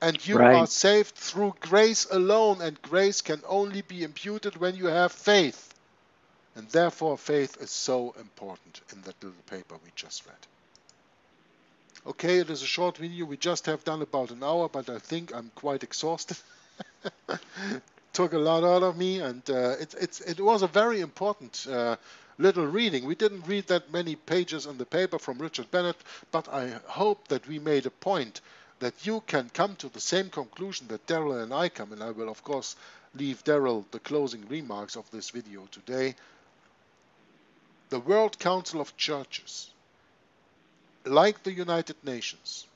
And you right. are saved through grace alone, and grace can only be imputed when you have faith. And therefore, faith is so important in that little paper we just read. Okay, it is a short video. We just have done about an hour, but I think I'm quite exhausted. Took a lot out of me, and uh, it, it's, it was a very important uh, little reading. We didn't read that many pages in the paper from Richard Bennett, but I hope that we made a point that you can come to the same conclusion that Darryl and I come, and I will, of course, leave Darryl the closing remarks of this video today. The World Council of Churches like the United Nations,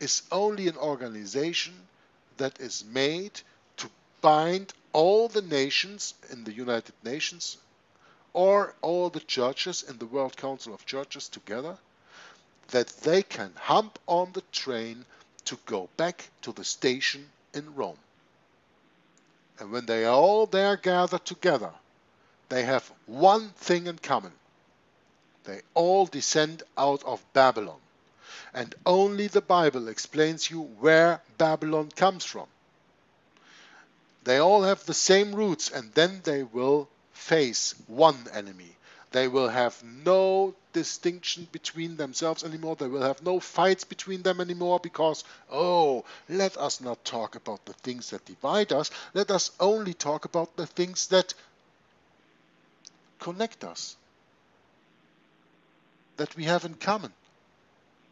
is only an organization that is made to bind all the nations in the United Nations or all the churches in the World Council of Churches together, that they can hump on the train to go back to the station in Rome. And when they are all there gathered together, they have one thing in common. They all descend out of Babylon. And only the Bible explains you where Babylon comes from. They all have the same roots, and then they will face one enemy. They will have no distinction between themselves anymore. They will have no fights between them anymore because, oh, let us not talk about the things that divide us. Let us only talk about the things that connect us, that we have in common,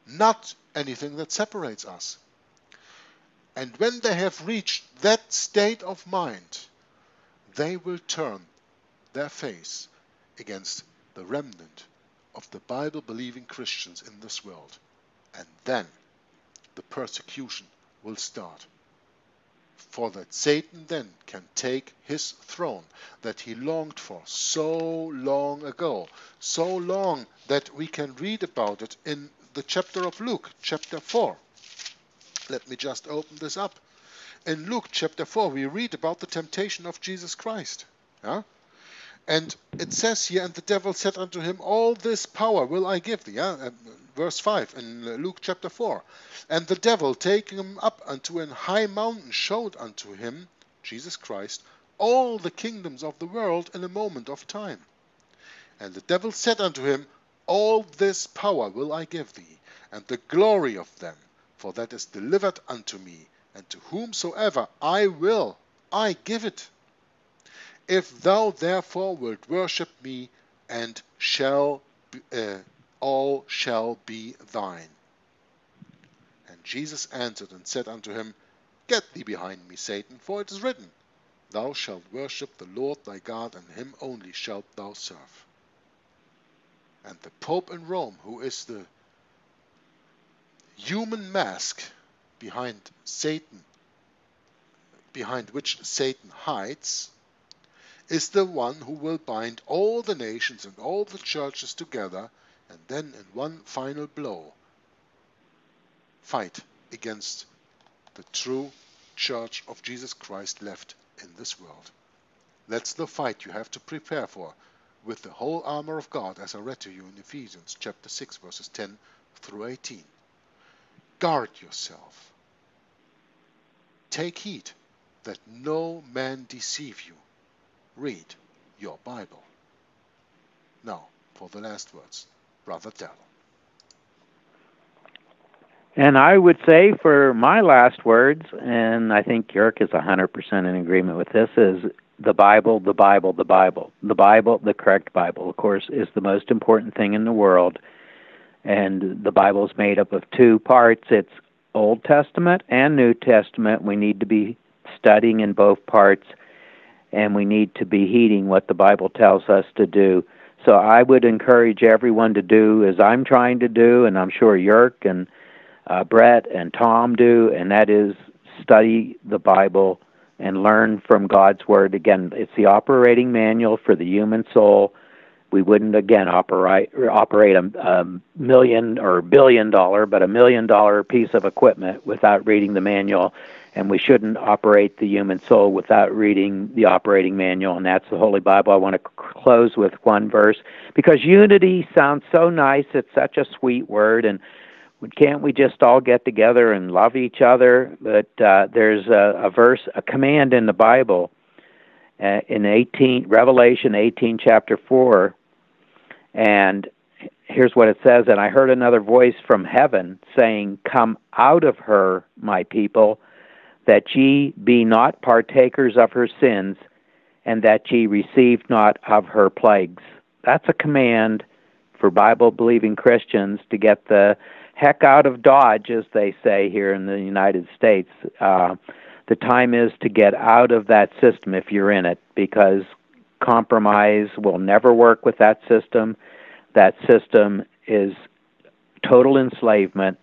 not anything that separates us. And when they have reached that state of mind, they will turn their face against the remnant of the Bible-believing Christians in this world. And then the persecution will start. For that Satan then can take his throne that he longed for so long ago, so long that we can read about it in the chapter of Luke, chapter four. Let me just open this up. In Luke chapter four, we read about the temptation of Jesus Christ. Yeah? And it says here, and the devil said unto him, all this power will I give thee. Yeah? Verse five in Luke chapter four. And the devil, taking him up unto an high mountain, showed unto him, Jesus Christ, all the kingdoms of the world in a moment of time. And the devil said unto him, all this power will I give thee, and the glory of them, for that is delivered unto me, and to whomsoever I will, I give it. If thou therefore wilt worship me, and shall be, uh, all shall be thine. And Jesus answered and said unto him, get thee behind me, Satan, for it is written, thou shalt worship the Lord thy God, and him only shalt thou serve. And the Pope in Rome, who is the human mask behind Satan, behind which Satan hides, is the one who will bind all the nations and all the churches together, and then in one final blow fight against the true Church of Jesus Christ left in this world. That's the fight you have to prepare for with the whole armor of God, as I read to you in Ephesians chapter six, verses ten through eighteen. Guard yourself. Take heed that no man deceive you. Read your Bible. Now, for the last words, Brother Darryl. And I would say for my last words, and I think Jörg is one hundred percent in agreement with this, is the Bible, the Bible, the Bible. The Bible, the correct Bible, of course, is the most important thing in the world. And the Bible is made up of two parts. It's Old Testament and New Testament. We need to be studying in both parts, and we need to be heeding what the Bible tells us to do. So I would encourage everyone to do as I'm trying to do, and I'm sure Jörg and uh, Brett and Tom do, and that is study the Bible and learn from God's Word. Again, it's the operating manual for the human soul. We wouldn't, again, operate, operate a, a million or billion dollar, but a million dollar piece of equipment without reading the manual. And we shouldn't operate the human soul without reading the operating manual, and that's the Holy Bible. I want to close with one verse, because unity sounds so nice. It's such a sweet word, and can't we just all get together and love each other? But uh, there's a, a verse, a command in the Bible, uh, in eighteen Revelation eighteen, chapter four, and here's what it says, and I heard another voice from heaven saying, come out of her, my people, that ye be not partakers of her sins, and that ye receive not of her plagues. That's a command for Bible-believing Christians to get the heck out of Dodge, as they say here in the United States. Uh, the time is to get out of that system if you're in it, because compromise will never work with that system. That system is total enslavement.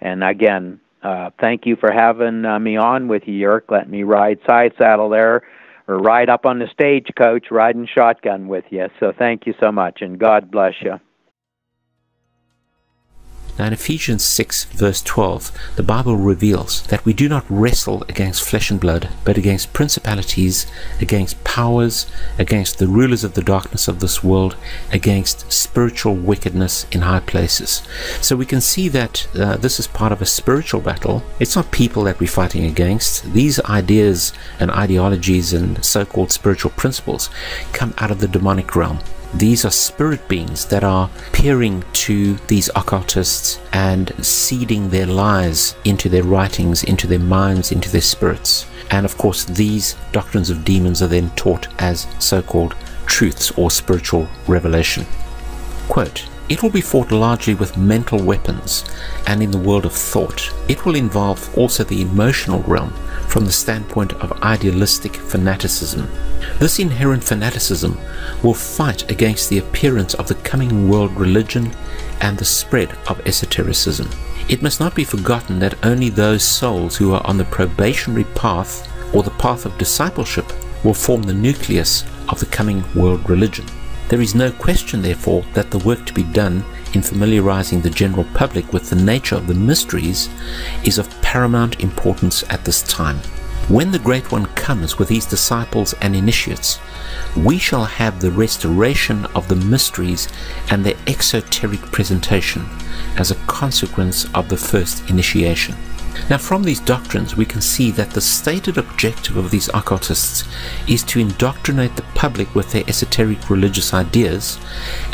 And again, uh, thank you for having uh, me on with you, Jörg. Let me ride side saddle there, or ride up on the stagecoach riding shotgun with you. So thank you so much, and God bless you. Now in Ephesians six verse twelve, the Bible reveals that we do not wrestle against flesh and blood, but against principalities, against powers, against the rulers of the darkness of this world, against spiritual wickedness in high places. So we can see that uh, this is part of a spiritual battle. It's not people that we're fighting against. These ideas and ideologies and so-called spiritual principles come out of the demonic realm. These are spirit beings that are peering to these occultists and seeding their lies into their writings, into their minds, into their spirits. And of course, these doctrines of demons are then taught as so-called truths or spiritual revelation. Quote, "It will be fought largely with mental weapons and in the world of thought. It will involve also the emotional realm from the standpoint of idealistic fanaticism. This inherent fanaticism will fight against the appearance of the coming world religion and the spread of esotericism. It must not be forgotten that only those souls who are on the probationary path or the path of discipleship will form the nucleus of the coming world religion. There is no question, therefore, that the work to be done in familiarizing the general public with the nature of the mysteries is of paramount importance at this time. When the Great One comes with his disciples and initiates, we shall have the restoration of the mysteries and their exoteric presentation as a consequence of the first initiation." Now from these doctrines we can see that the stated objective of these occultists is to indoctrinate the public with their esoteric religious ideas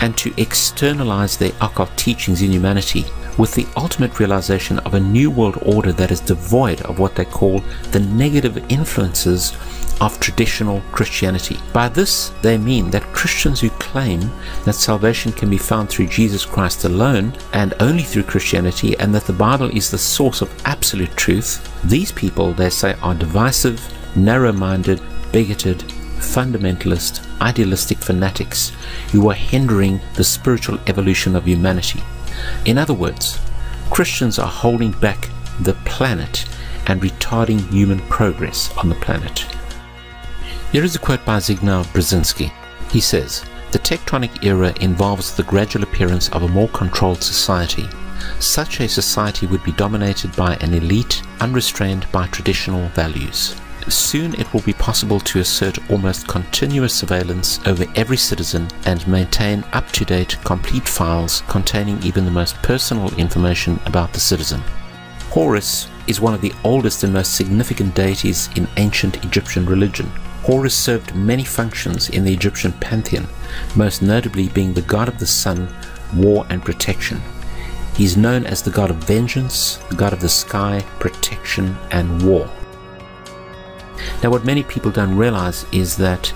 and to externalize their occult teachings in humanity, with the ultimate realization of a new world order that is devoid of what they call the negative influences of traditional Christianity. By this they mean that Christians who claim that salvation can be found through Jesus Christ alone and only through Christianity, and that the Bible is the source of absolute truth, these people, they say, are divisive, narrow-minded, bigoted, fundamentalist, idealistic fanatics who are hindering the spiritual evolution of humanity. In other words, Christians are holding back the planet and retarding human progress on the planet. Here is a quote by Zbigniew Brzezinski. He says, "The tectonic era involves the gradual appearance of a more controlled society. Such a society would be dominated by an elite, unrestrained by traditional values. Soon it will be possible to assert almost continuous surveillance over every citizen and maintain up-to-date, complete files containing even the most personal information about the citizen. Horus is one of the oldest and most significant deities in ancient Egyptian religion. Horus served many functions in the Egyptian pantheon, most notably being the god of the sun, war and protection. He is known as the god of vengeance, the god of the sky, protection and war." Now what many people don't realize is that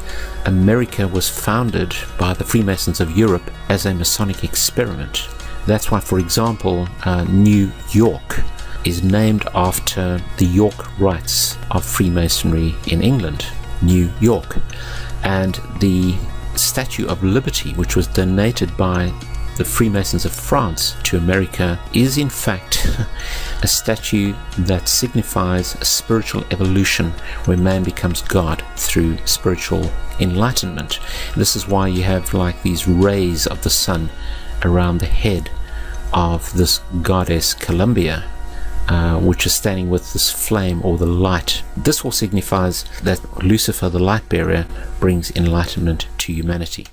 America was founded by the Freemasons of Europe as a Masonic experiment. That's why, for example, uh, New York is named after the York Rites of Freemasonry in England. New York, and the Statue of Liberty, which was donated by the Freemasons of France to America, is in fact a statue that signifies a spiritual evolution where man becomes God through spiritual enlightenment. This is why you have like these rays of the sun around the head of this goddess Columbia, Uh, which is standing with this flame or the light. This all signifies that Lucifer, the light bearer, brings enlightenment to humanity.